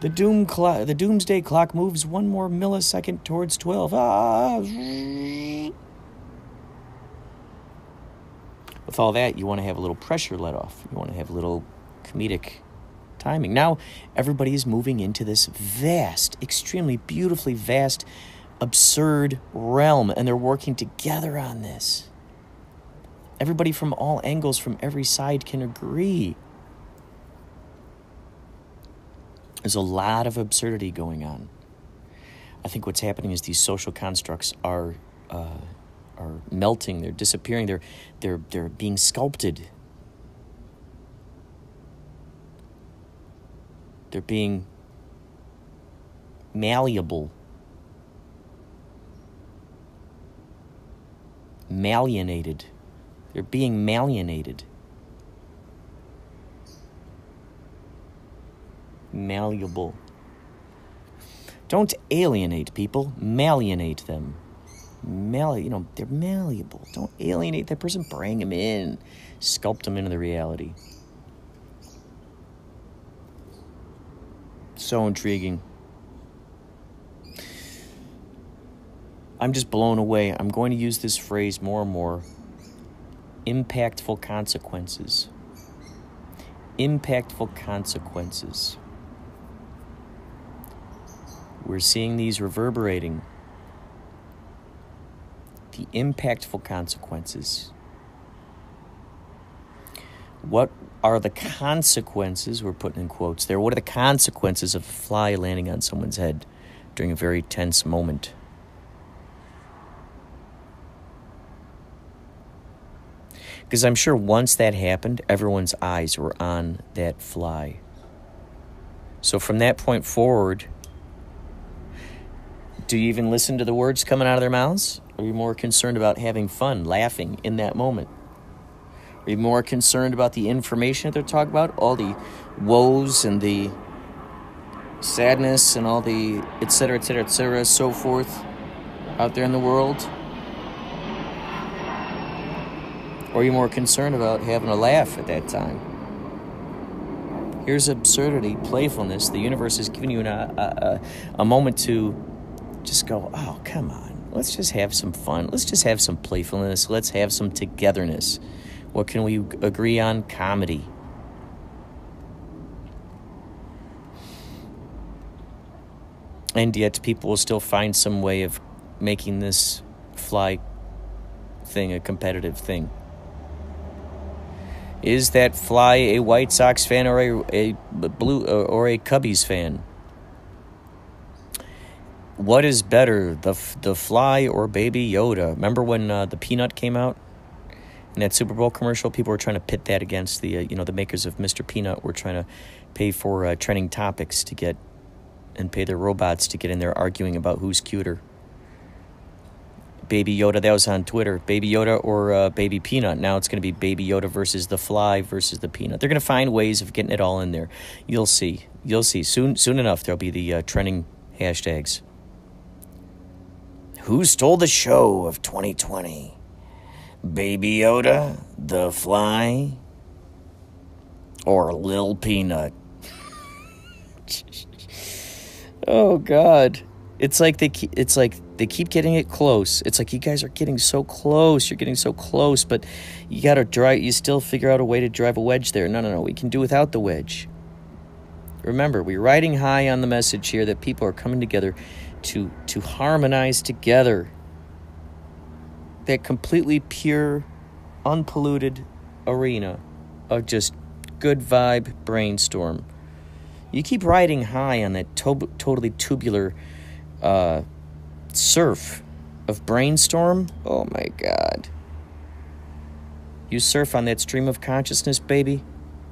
The doomsday clock moves one more millisecond towards 12. With all that, you want to have a little pressure let off. You want to have a little comedic timing. Now, everybody is moving into this vast, extremely beautifully vast, absurd realm, and they're working together on this. Everybody from all angles, from every side can agree. There's a lot of absurdity going on. I think what's happening is these social constructs are melting. They're disappearing. They're being sculpted. They're being malleable, malleonated. They're being malleonated. Malleable. Don't alienate people. Malleonate them. They're malleable. Don't alienate that person. Bring them in. Sculpt them into the reality. So intriguing. I'm just blown away. I'm going to use this phrase more and more. Impactful consequences. Impactful consequences. We're seeing these reverberating. The impactful consequences. What are the consequences? We're putting in quotes there. What are the consequences of a fly landing on someone's head during a very tense moment? Because I'm sure once that happened, everyone's eyes were on that fly. So from that point forward, do you even listen to the words coming out of their mouths? Are you more concerned about having fun, laughing in that moment? Are you more concerned about the information that they're talking about? All the woes and the sadness and all the et cetera, et cetera, et cetera, so forth out there in the world? Or are you more concerned about having a laugh at that time? Here's absurdity, playfulness. The universe has given you a moment to just go, oh, come on. Let's just have some fun. Let's just have some playfulness. Let's have some togetherness. What can we agree on? Comedy. And yet people will still find some way of making this fly thing a competitive thing. Is that fly a White Sox fan or a blue or a Cubbies fan? What is better, the fly or Baby Yoda? Remember when the Peanut came out? In that Super Bowl commercial, people were trying to pit that against the, the makers of Mr. Peanut were trying to pay for trending topics to get, and pay their robots to get in there arguing about who's cuter. Baby Yoda, that was on Twitter. Baby Yoda or Baby Peanut. Now it's going to be Baby Yoda versus the fly versus the peanut. They're going to find ways of getting it all in there. You'll see. You'll see. Soon enough, there'll be the trending hashtags. Who stole the show of 2020? Baby Yoda, the fly, or Lil Peanut? Oh God! It's like they keep getting it close. It's like you guys are getting so close. You're getting so close, but you gotta drive. You still figure out a way to drive a wedge there. No. We can do without the wedge. Remember, we're riding high on the message here that people are coming together to harmonize together. That completely pure, unpolluted arena of just good vibe brainstorm. You keep riding high on that totally tubular surf of brainstorm. Oh my God. You surf on that stream of consciousness, baby.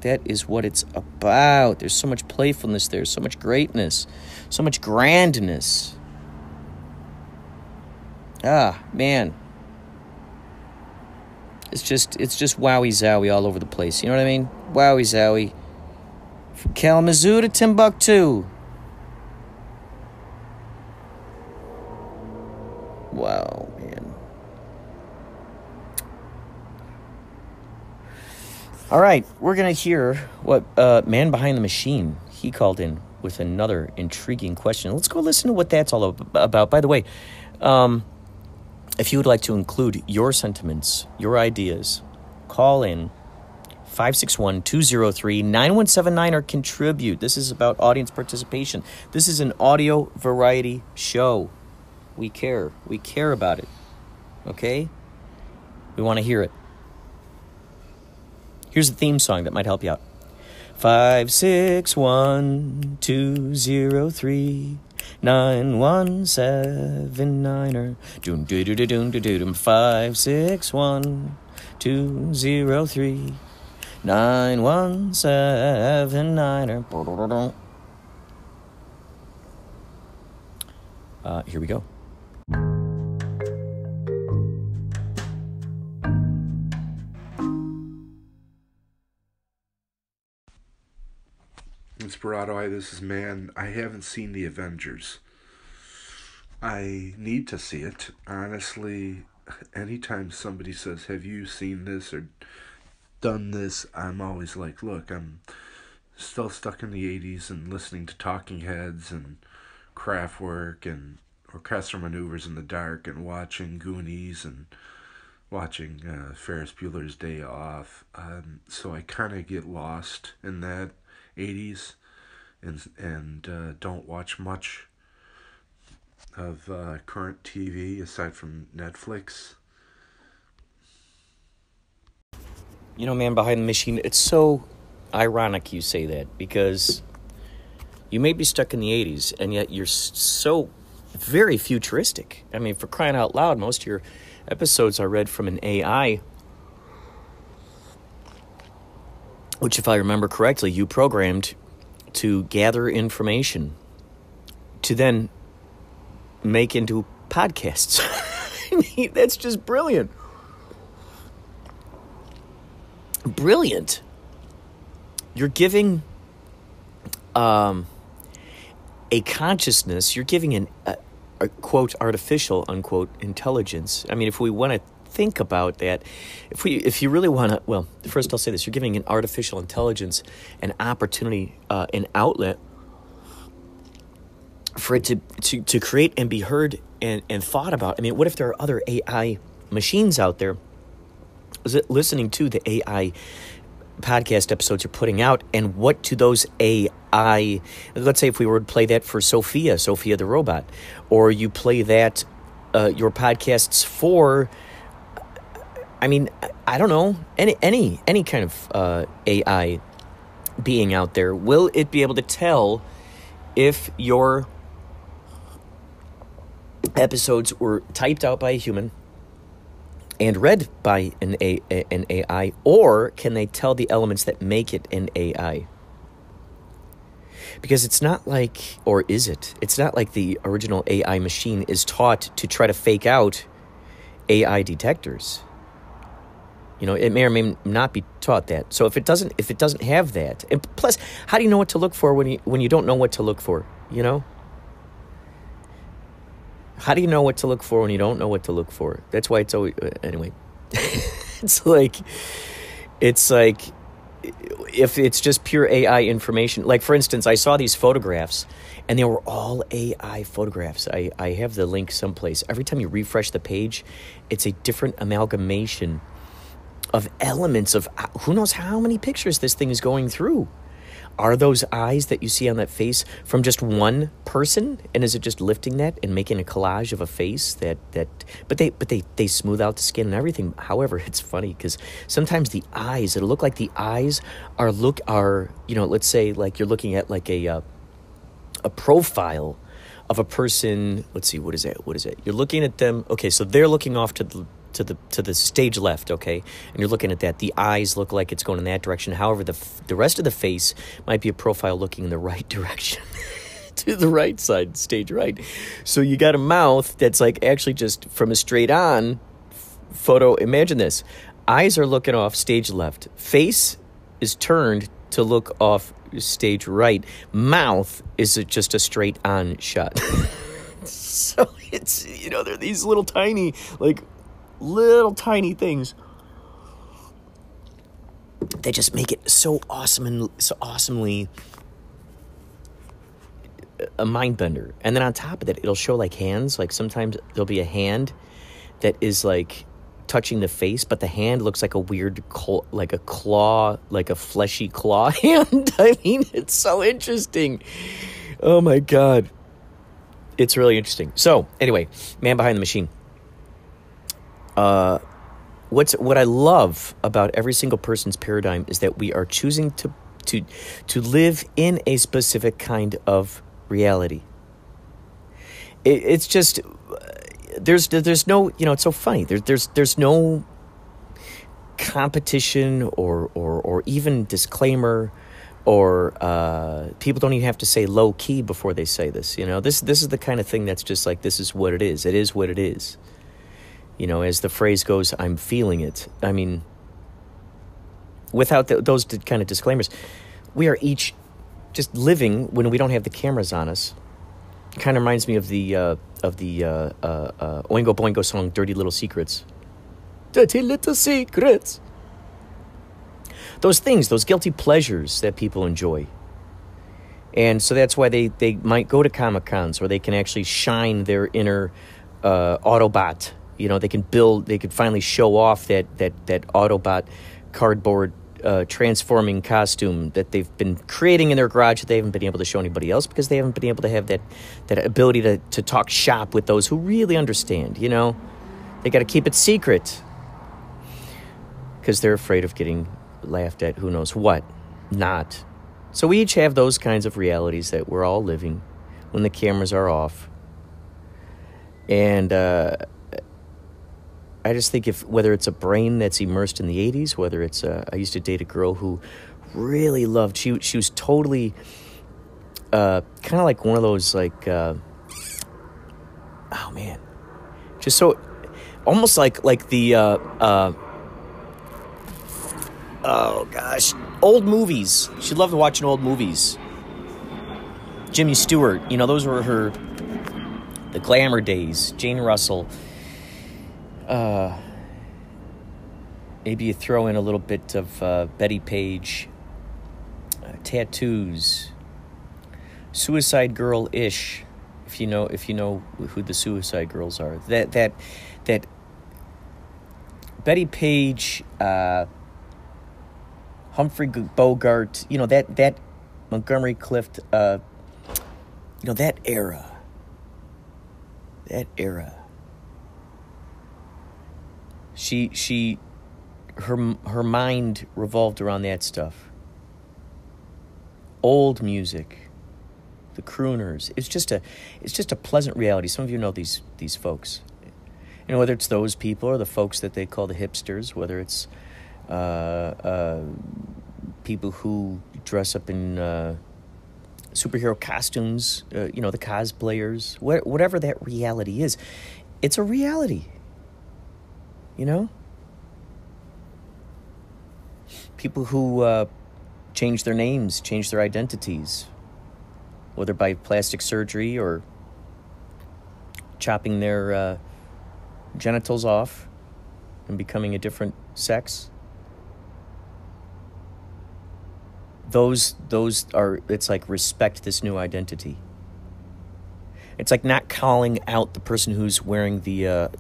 That is what it's about. There's so much playfulness there, so much greatness, so much grandness. Ah, man. It's just wowie zowie all over the place. You know what I mean? Wowie zowie. From Kalamazoo to Timbuktu. Wow, man. All right, we're going to hear what Man Behind the Machine, he called in with another intriguing question. Let's go listen to what that's all about. By the way, if you would like to include your sentiments, your ideas, call in 561-203-9179 or contribute. This is about audience participation. This is an audio variety show. We care. We care about it. Okay? We want to hear it. Here's a theme song that might help you out. 561-203-9179er. Doom doo doo doo doom doo doo doom. 561-203-9179er. Here we go. Inspirado, this is Man. I haven't seen The Avengers. I need to see it. Honestly, anytime somebody says, have you seen this or done this, I'm always like, look, I'm still stuck in the 80s and listening to Talking Heads and Kraftwerk and Orchestral Maneuvers in the Dark and watching Goonies and watching Ferris Bueller's Day Off. So I kind of get lost in that 80s and don't watch much of current TV aside from Netflix. You know, Man Behind the Machine, it's so ironic you say that because you may be stuck in the 80s and yet you're so very futuristic. I mean, for crying out loud, most of your episodes are read from an AI, which, if I remember correctly, you programmed to gather information to then make into podcasts. I mean, that's just brilliant. Brilliant. You're giving a consciousness, you're giving a quote, artificial, unquote, intelligence. I mean, if we want to think about that, if you really want to, well, first I'll say this, you're giving an artificial intelligence an opportunity, an outlet for it to create and be heard and thought about. I mean, what if there are other AI machines out there listening to the AI podcast episodes you're putting out, and what do those AI, let's say if we were to play that for Sophia the robot, or you play that, your podcasts for, I mean, I don't know, any kind of AI being out there, will it be able to tell if your episodes were typed out by a human and read by an AI, or can they tell the elements that make it an AI? Because it's not like, or is it? It's not like the original AI machine is taught to try to fake out AI detectors. You know, it may or may not be taught that. So if it doesn't have that, and plus, how do you know what to look for when you don't know what to look for? You know, how do you know what to look for when you don't know what to look for? That's why it's always anyway. it's like if it's just pure AI information. Like for instance, I saw these photographs, and they were all AI photographs. I have the link someplace. Every time you refresh the page, it's a different amalgamation of elements of who knows how many pictures this thing is going through. Are those eyes that you see on that face from just one person? And is it just lifting that and making a collage of a face but they smooth out the skin and everything? However, it's funny because sometimes the eyes, it'll look like the eyes are, you know, let's say like you're looking at like a profile of a person. Let's see, what is it? You're looking at them. Okay, so they're looking off to the stage left, okay? And you're looking at that. The eyes look like it's going in that direction. However, the rest of the face might be a profile looking in the right direction to the right side, stage right. So you got a mouth that's like actually just from a straight on photo. Imagine this. Eyes are looking off stage left. Face is turned to look off stage right. Mouth is just a straight on shot. So it's, you know, they're these little tiny things. They just make it so awesome and so awesomely a mind bender. And then on top of that, it'll show like hands. Like sometimes there'll be a hand that is like touching the face, but the hand looks like a weird, like a claw, like a fleshy claw hand. I mean, it's so interesting. Oh my God. It's really interesting. So anyway, Man Behind the Machine. What I love about every single person's paradigm is that we are choosing to live in a specific kind of reality. It's just there's no, you know, it's so funny. There's no competition or even disclaimer. Or people don't even have to say low key before they say this. You know, this is the kind of thing that's just like, this is what it is. It is what it is. You know, as the phrase goes, I'm feeling it. I mean, without those kind of disclaimers, we are each just living when we don't have the cameras on us. It kind of reminds me of the Oingo Boingo song, Dirty Little Secrets. Dirty Little Secrets. Those things, those guilty pleasures that people enjoy. And so that's why they might go to Comic-Cons where they can actually shine their inner Autobot. You know, they could finally show off that Autobot cardboard transforming costume that they've been creating in their garage that they haven't been able to show anybody else because they haven't been able to have that ability to talk shop with those who really understand, you know. They got to keep it secret because they're afraid of getting laughed at, who knows what not. So we each have those kinds of realities that we're all living when the cameras are off. And I just think if whether it's a brain that's immersed in the 80s, whether it's I used to date a girl who really loved, she was totally kind of like one of those like oh man, just so almost like the oh gosh, old movies. She loved watching old movies. Jimmy Stewart, you know, those were the glamour days. Jane Russell. Maybe you throw in a little bit of Betty Page. Tattoos. Suicide Girl-ish, if you know who the Suicide Girls are. That Betty Page. Humphrey Bogart, you know, that Montgomery Clift, you know, that era. Her mind revolved around that stuff. Old music, the crooners. It's just a pleasant reality. Some of you know these folks. You know, whether it's those people or the folks that they call the hipsters, whether it's people who dress up in superhero costumes, you know, the cosplayers, whatever that reality is, it's a reality, you know? People who change their names, change their identities, whether by plastic surgery or chopping their genitals off and becoming a different sex. Those are, it's like respect this new identity. It's like not calling out the person who's wearing the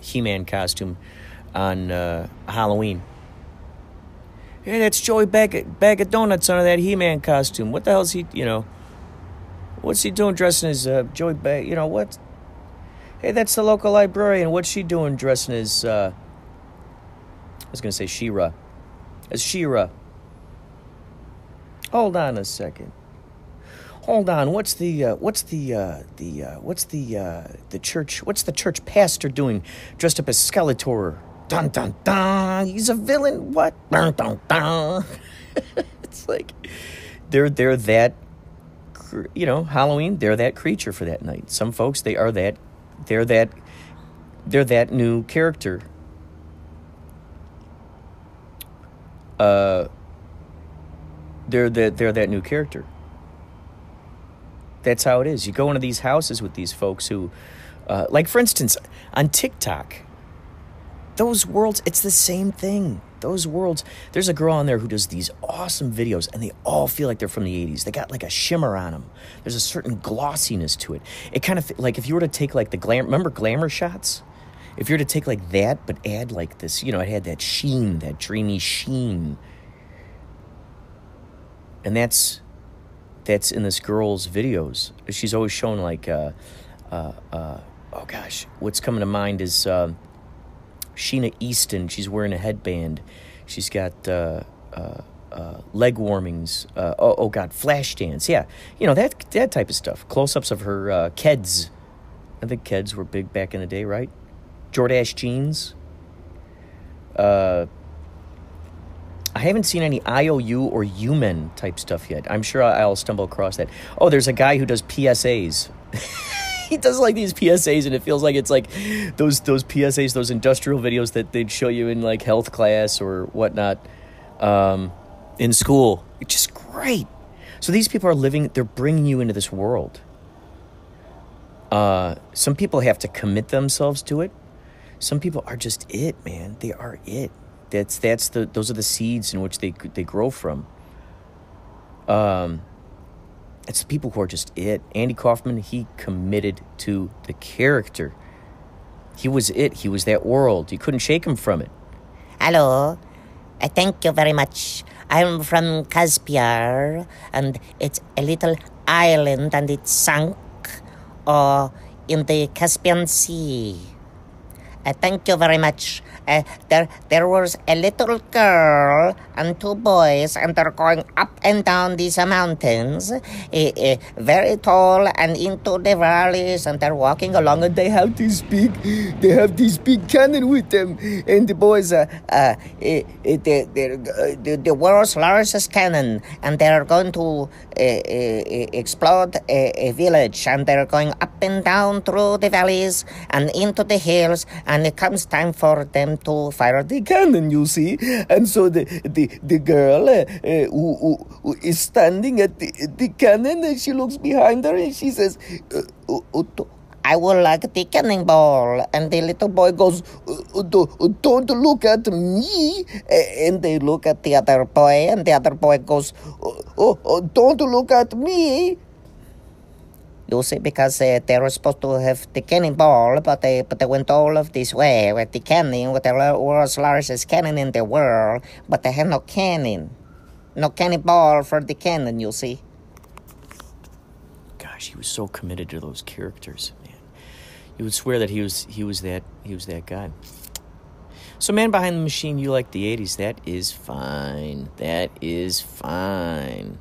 He-Man costume on Halloween. Hey, that's Joey Bag of Donuts under that He-Man costume. What the hell is he, you know? What's he doing dressing as Joey Bag, you know, what? Hey, that's the local librarian. What's she doing dressing as, I was going to say She-Ra. As She-Ra. Hold on a second. Hold on. What's the church pastor doing dressed up as Skeletor? Dun dun dun. He's a villain. What? Dun dun dun. It's like they're that, you know, Halloween, they're that creature for that night. Some folks they're that new character. They're that new character. That's how it is. You go into these houses with these folks who, like for instance, on TikTok, those worlds, it's the same thing. Those worlds, there's a girl on there who does these awesome videos and they all feel like they're from the 80s. They got like a shimmer on them. There's a certain glossiness to it. It kind of, like if you were to take like the glamour shots? If you were to take like that, but add like this, you know, it had that sheen, that dreamy sheen. And that's in this girl's videos. She's always shown like, oh gosh, what's coming to mind is Sheena Easton. She's wearing a headband. She's got leg warmings. God, Flashdance. Yeah, you know, that type of stuff. Close-ups of her Keds. I think Keds were big back in the day, right? Jordache jeans. I haven't seen any IOU or U-Men type stuff yet. I'm sure I'll stumble across that. Oh, there's a guy who does PSAs. He does like these PSAs, and it feels like it's like those PSAs, those industrial videos that they'd show you in like health class or whatnot in school. It's just great. So these people are living, they're bringing you into this world. Some people have to commit themselves to it. Some people are just it, man. They are it. Those are the seeds in which they grow from. It's the people who are just it. Andy Kaufman, he committed to the character. He was it. He was that world. You couldn't shake him from it. Hello. Thank you very much. I'm from Caspiar, and it's a little island, and it sunk in the Caspian Sea. Thank you very much. There was a little girl and two boys, and they're going up and down these mountains, very tall and into the valleys, and they're walking along, and they have this big cannon with them, and the boys, the world's largest cannon, and they're going to explode a village, and they're going up and down through the valleys and into the hills, and it comes time for them to fire the cannon, you see. And so the girl who is standing at the cannon, and she looks behind her and she says, I will like the cannonball. And the little boy goes, don't look at me. And they look at the other boy, and the other boy goes, don't look at me. You see, because they were supposed to have the cannonball, but they went all of this way with the cannon, with the world's largest cannon in the world, but they had no cannon. No cannonball for the cannon, you see. Gosh, he was so committed to those characters, man. You would swear that he was that guy. So Man Behind the Machine, you like the 80s. That is fine. That is fine.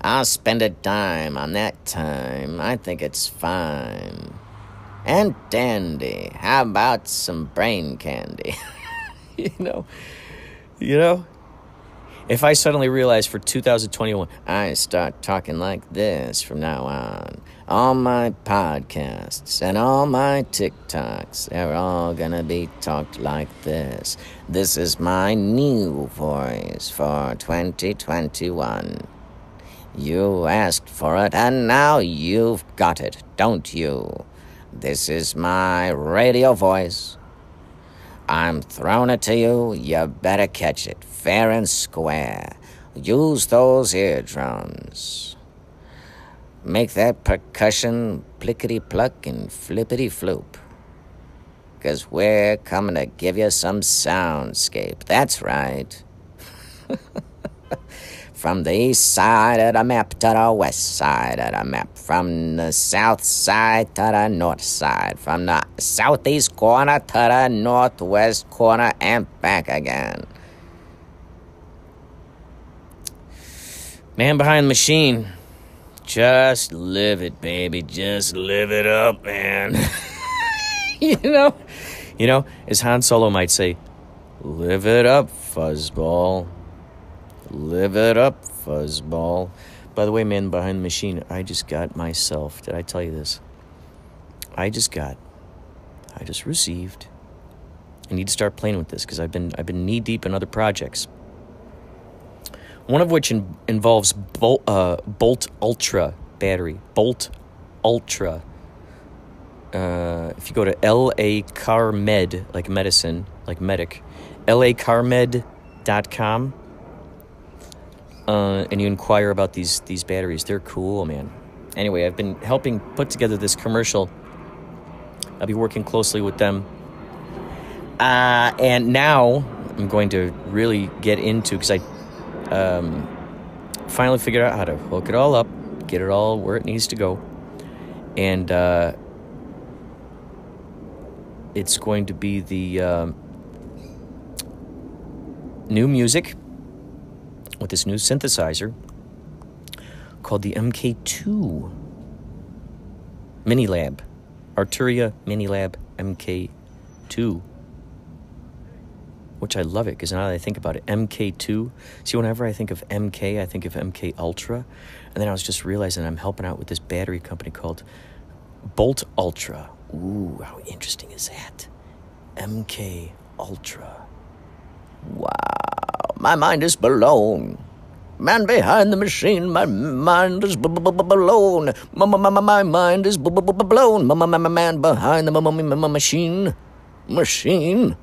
I'll spend a dime on that time. I think it's fine. And dandy. How about some brain candy? You know? If I suddenly realize for 2021, I start talking like this from now on. All my podcasts and all my TikToks, they're all gonna be talked like this. This is my new voice for 2021. You asked for it, and now you've got it, don't you? This is my radio voice. I'm throwing it to you. You better catch it, fair and square. Use those eardrums. Make that percussion plickety-pluck and flippity-floop. 'Cause we're coming to give you some soundscape. That's right. From the east side of the map to the west side of the map. From the south side to the north side. From the southeast corner to the northwest corner and back again. Man Behind the Machine. Just live it, baby. Just live it up, man. You know, as Han Solo might say, live it up, fuzzball. Live it up, fuzzball. By the way, Man Behind the Machine, I just got myself, did I tell you this? I just received. I need to start playing with this because I've been knee deep in other projects. One of which involves Bolt Ultra battery. Bolt Ultra. If you go to LA CarMed, like medicine, like medic, LACarMed.com, and you inquire about these batteries. They're cool, man. Anyway, I've been helping put together this commercial. I'll be working closely with them. And now I'm going to really get into, because I finally figured out how to hook it all up, get it all where it needs to go, and it's going to be the new music with this new synthesizer called the MK2 Minilab, Arturia Minilab MK2. Which I love it, because now that I think about it, MK2. See, whenever I think of MK, I think of MK Ultra. And then I was just realizing I'm helping out with this battery company called Bolt Ultra. Ooh, how interesting is that? MK Ultra. Wow. My mind is blown. Man Behind the Machine, my mind is blown. My mind is blown. Man Behind the Machine. Machine.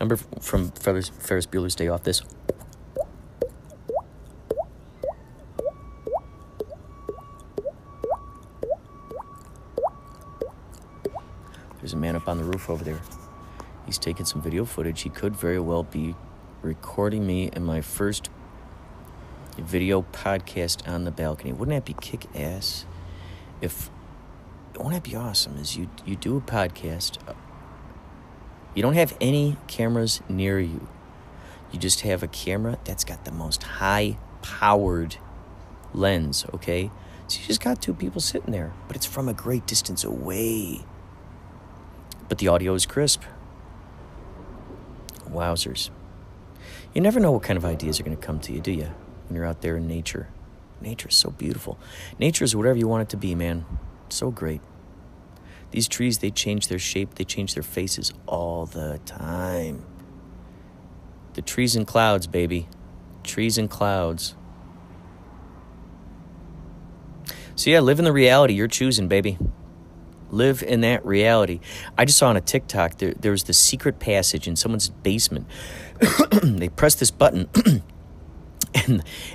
Remember from Ferris Bueller's Day Off, this? There's a man up on the roof over there. He's taking some video footage. He could very well be recording me in my first video podcast on the balcony. Wouldn't that be kick-ass? Wouldn't that be awesome? Is you do a podcast... You don't have any cameras near you. You just have a camera that's got the most high-powered lens, okay? So you just got two people sitting there, but it's from a great distance away. But the audio is crisp. Wowzers. You never know what kind of ideas are going to come to you, do you? When you're out there in nature. Nature is so beautiful. Nature is whatever you want it to be, man. It's so great. These trees, they change their shape, they change their faces all the time. The trees and clouds, baby. Trees and clouds. So yeah, live in the reality you're choosing, baby. Live in that reality. I just saw on a TikTok, there was this secret passage in someone's basement. They press this button,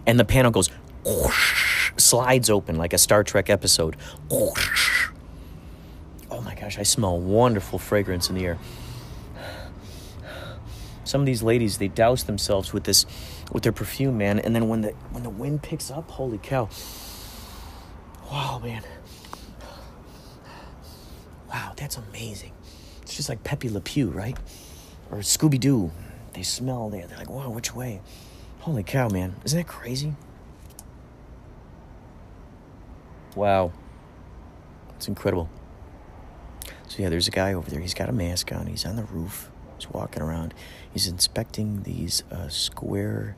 and the panel goes, whoosh, slides open like a Star Trek episode. Whoosh. Oh my gosh, I smell a wonderful fragrance in the air. Some of these ladies, they douse themselves with this, with their perfume, man. And then when the wind picks up, holy cow. Wow, man. Wow, that's amazing. It's just like Pepe Le Pew, right? Or Scooby-Doo. They smell there. They're like, wow, which way? Holy cow, man. Isn't that crazy? Wow. It's incredible. So yeah, there's a guy over there. He's got a mask on. He's on the roof. He's walking around. He's inspecting these square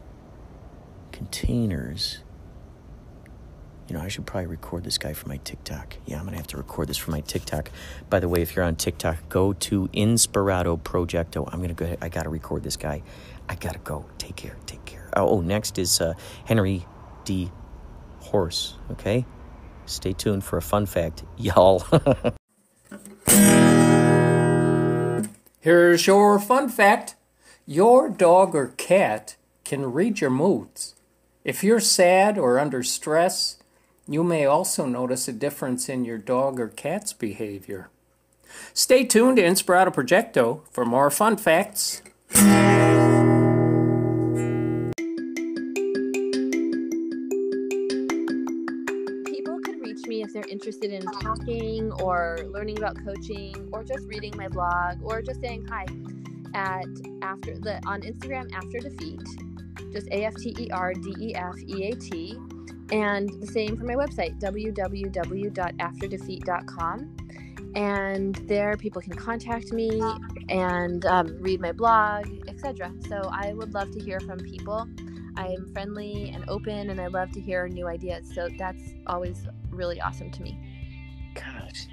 containers. You know, I should probably record this guy for my TikTok. Yeah, I'm going to have to record this for my TikTok. By the way, if you're on TikTok, go to Inspirado Projecto. I'm going to go ahead. I got to record this guy. I got to go. Take care. Take care. Oh, next is Henry D. Horse. Okay? Stay tuned for a fun fact, y'all. Here's your fun fact. Your dog or cat can read your moods. If you're sad or under stress, you may also notice a difference in your dog or cat's behavior. Stay tuned to Inspirado Projecto for more fun facts. Interested in talking or learning about coaching or just reading my blog or just saying hi at on Instagram, After Defeat, just AFTERDEFEAT, and the same for my website, www.afterdefeat.com. And there people can contact me and read my blog, etc. So I would love to hear from people. I'm friendly and open, and I love to hear new ideas. So that's always really awesome to me. Gosh,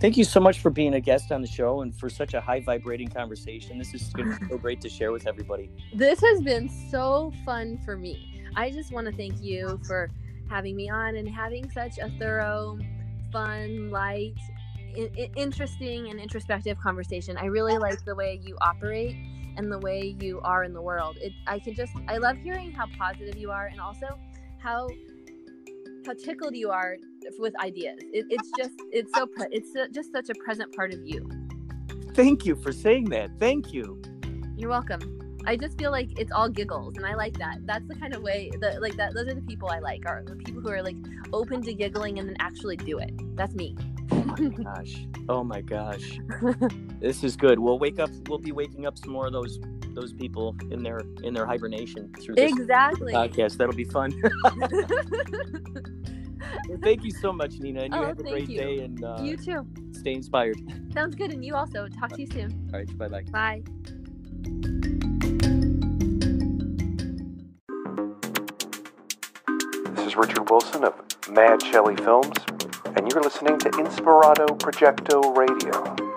thank you so much for being a guest on the show and for such a high vibrating conversation. This is going to be so great to share with everybody. This has been so fun for me. I just want to thank you for having me on and having such a thorough, fun, light, interesting, and introspective conversation. I really like the way you operate and the way you are in the world. I love hearing how positive you are, and also how tickled you are with ideas. It's just such a present part of you. Thank you for saying that. Thank you. You're welcome. I just feel like it's all giggles, and I like that. That's the kind of way that, like, that those are the people I like, are the people who are like open to giggling and then actually do it. That's me. Oh my gosh. This is good. We'll be waking up some more of those people in their hibernation through this podcast. That'll be fun. Well, thank you so much, Nina, and have a great day, and you too. Stay inspired. Sounds good, and you also. Talk to you soon. All right, bye-bye. Bye. This is Richard Wilson of Mad Shelley Films, and you're listening to Inspirado Projecto Radio.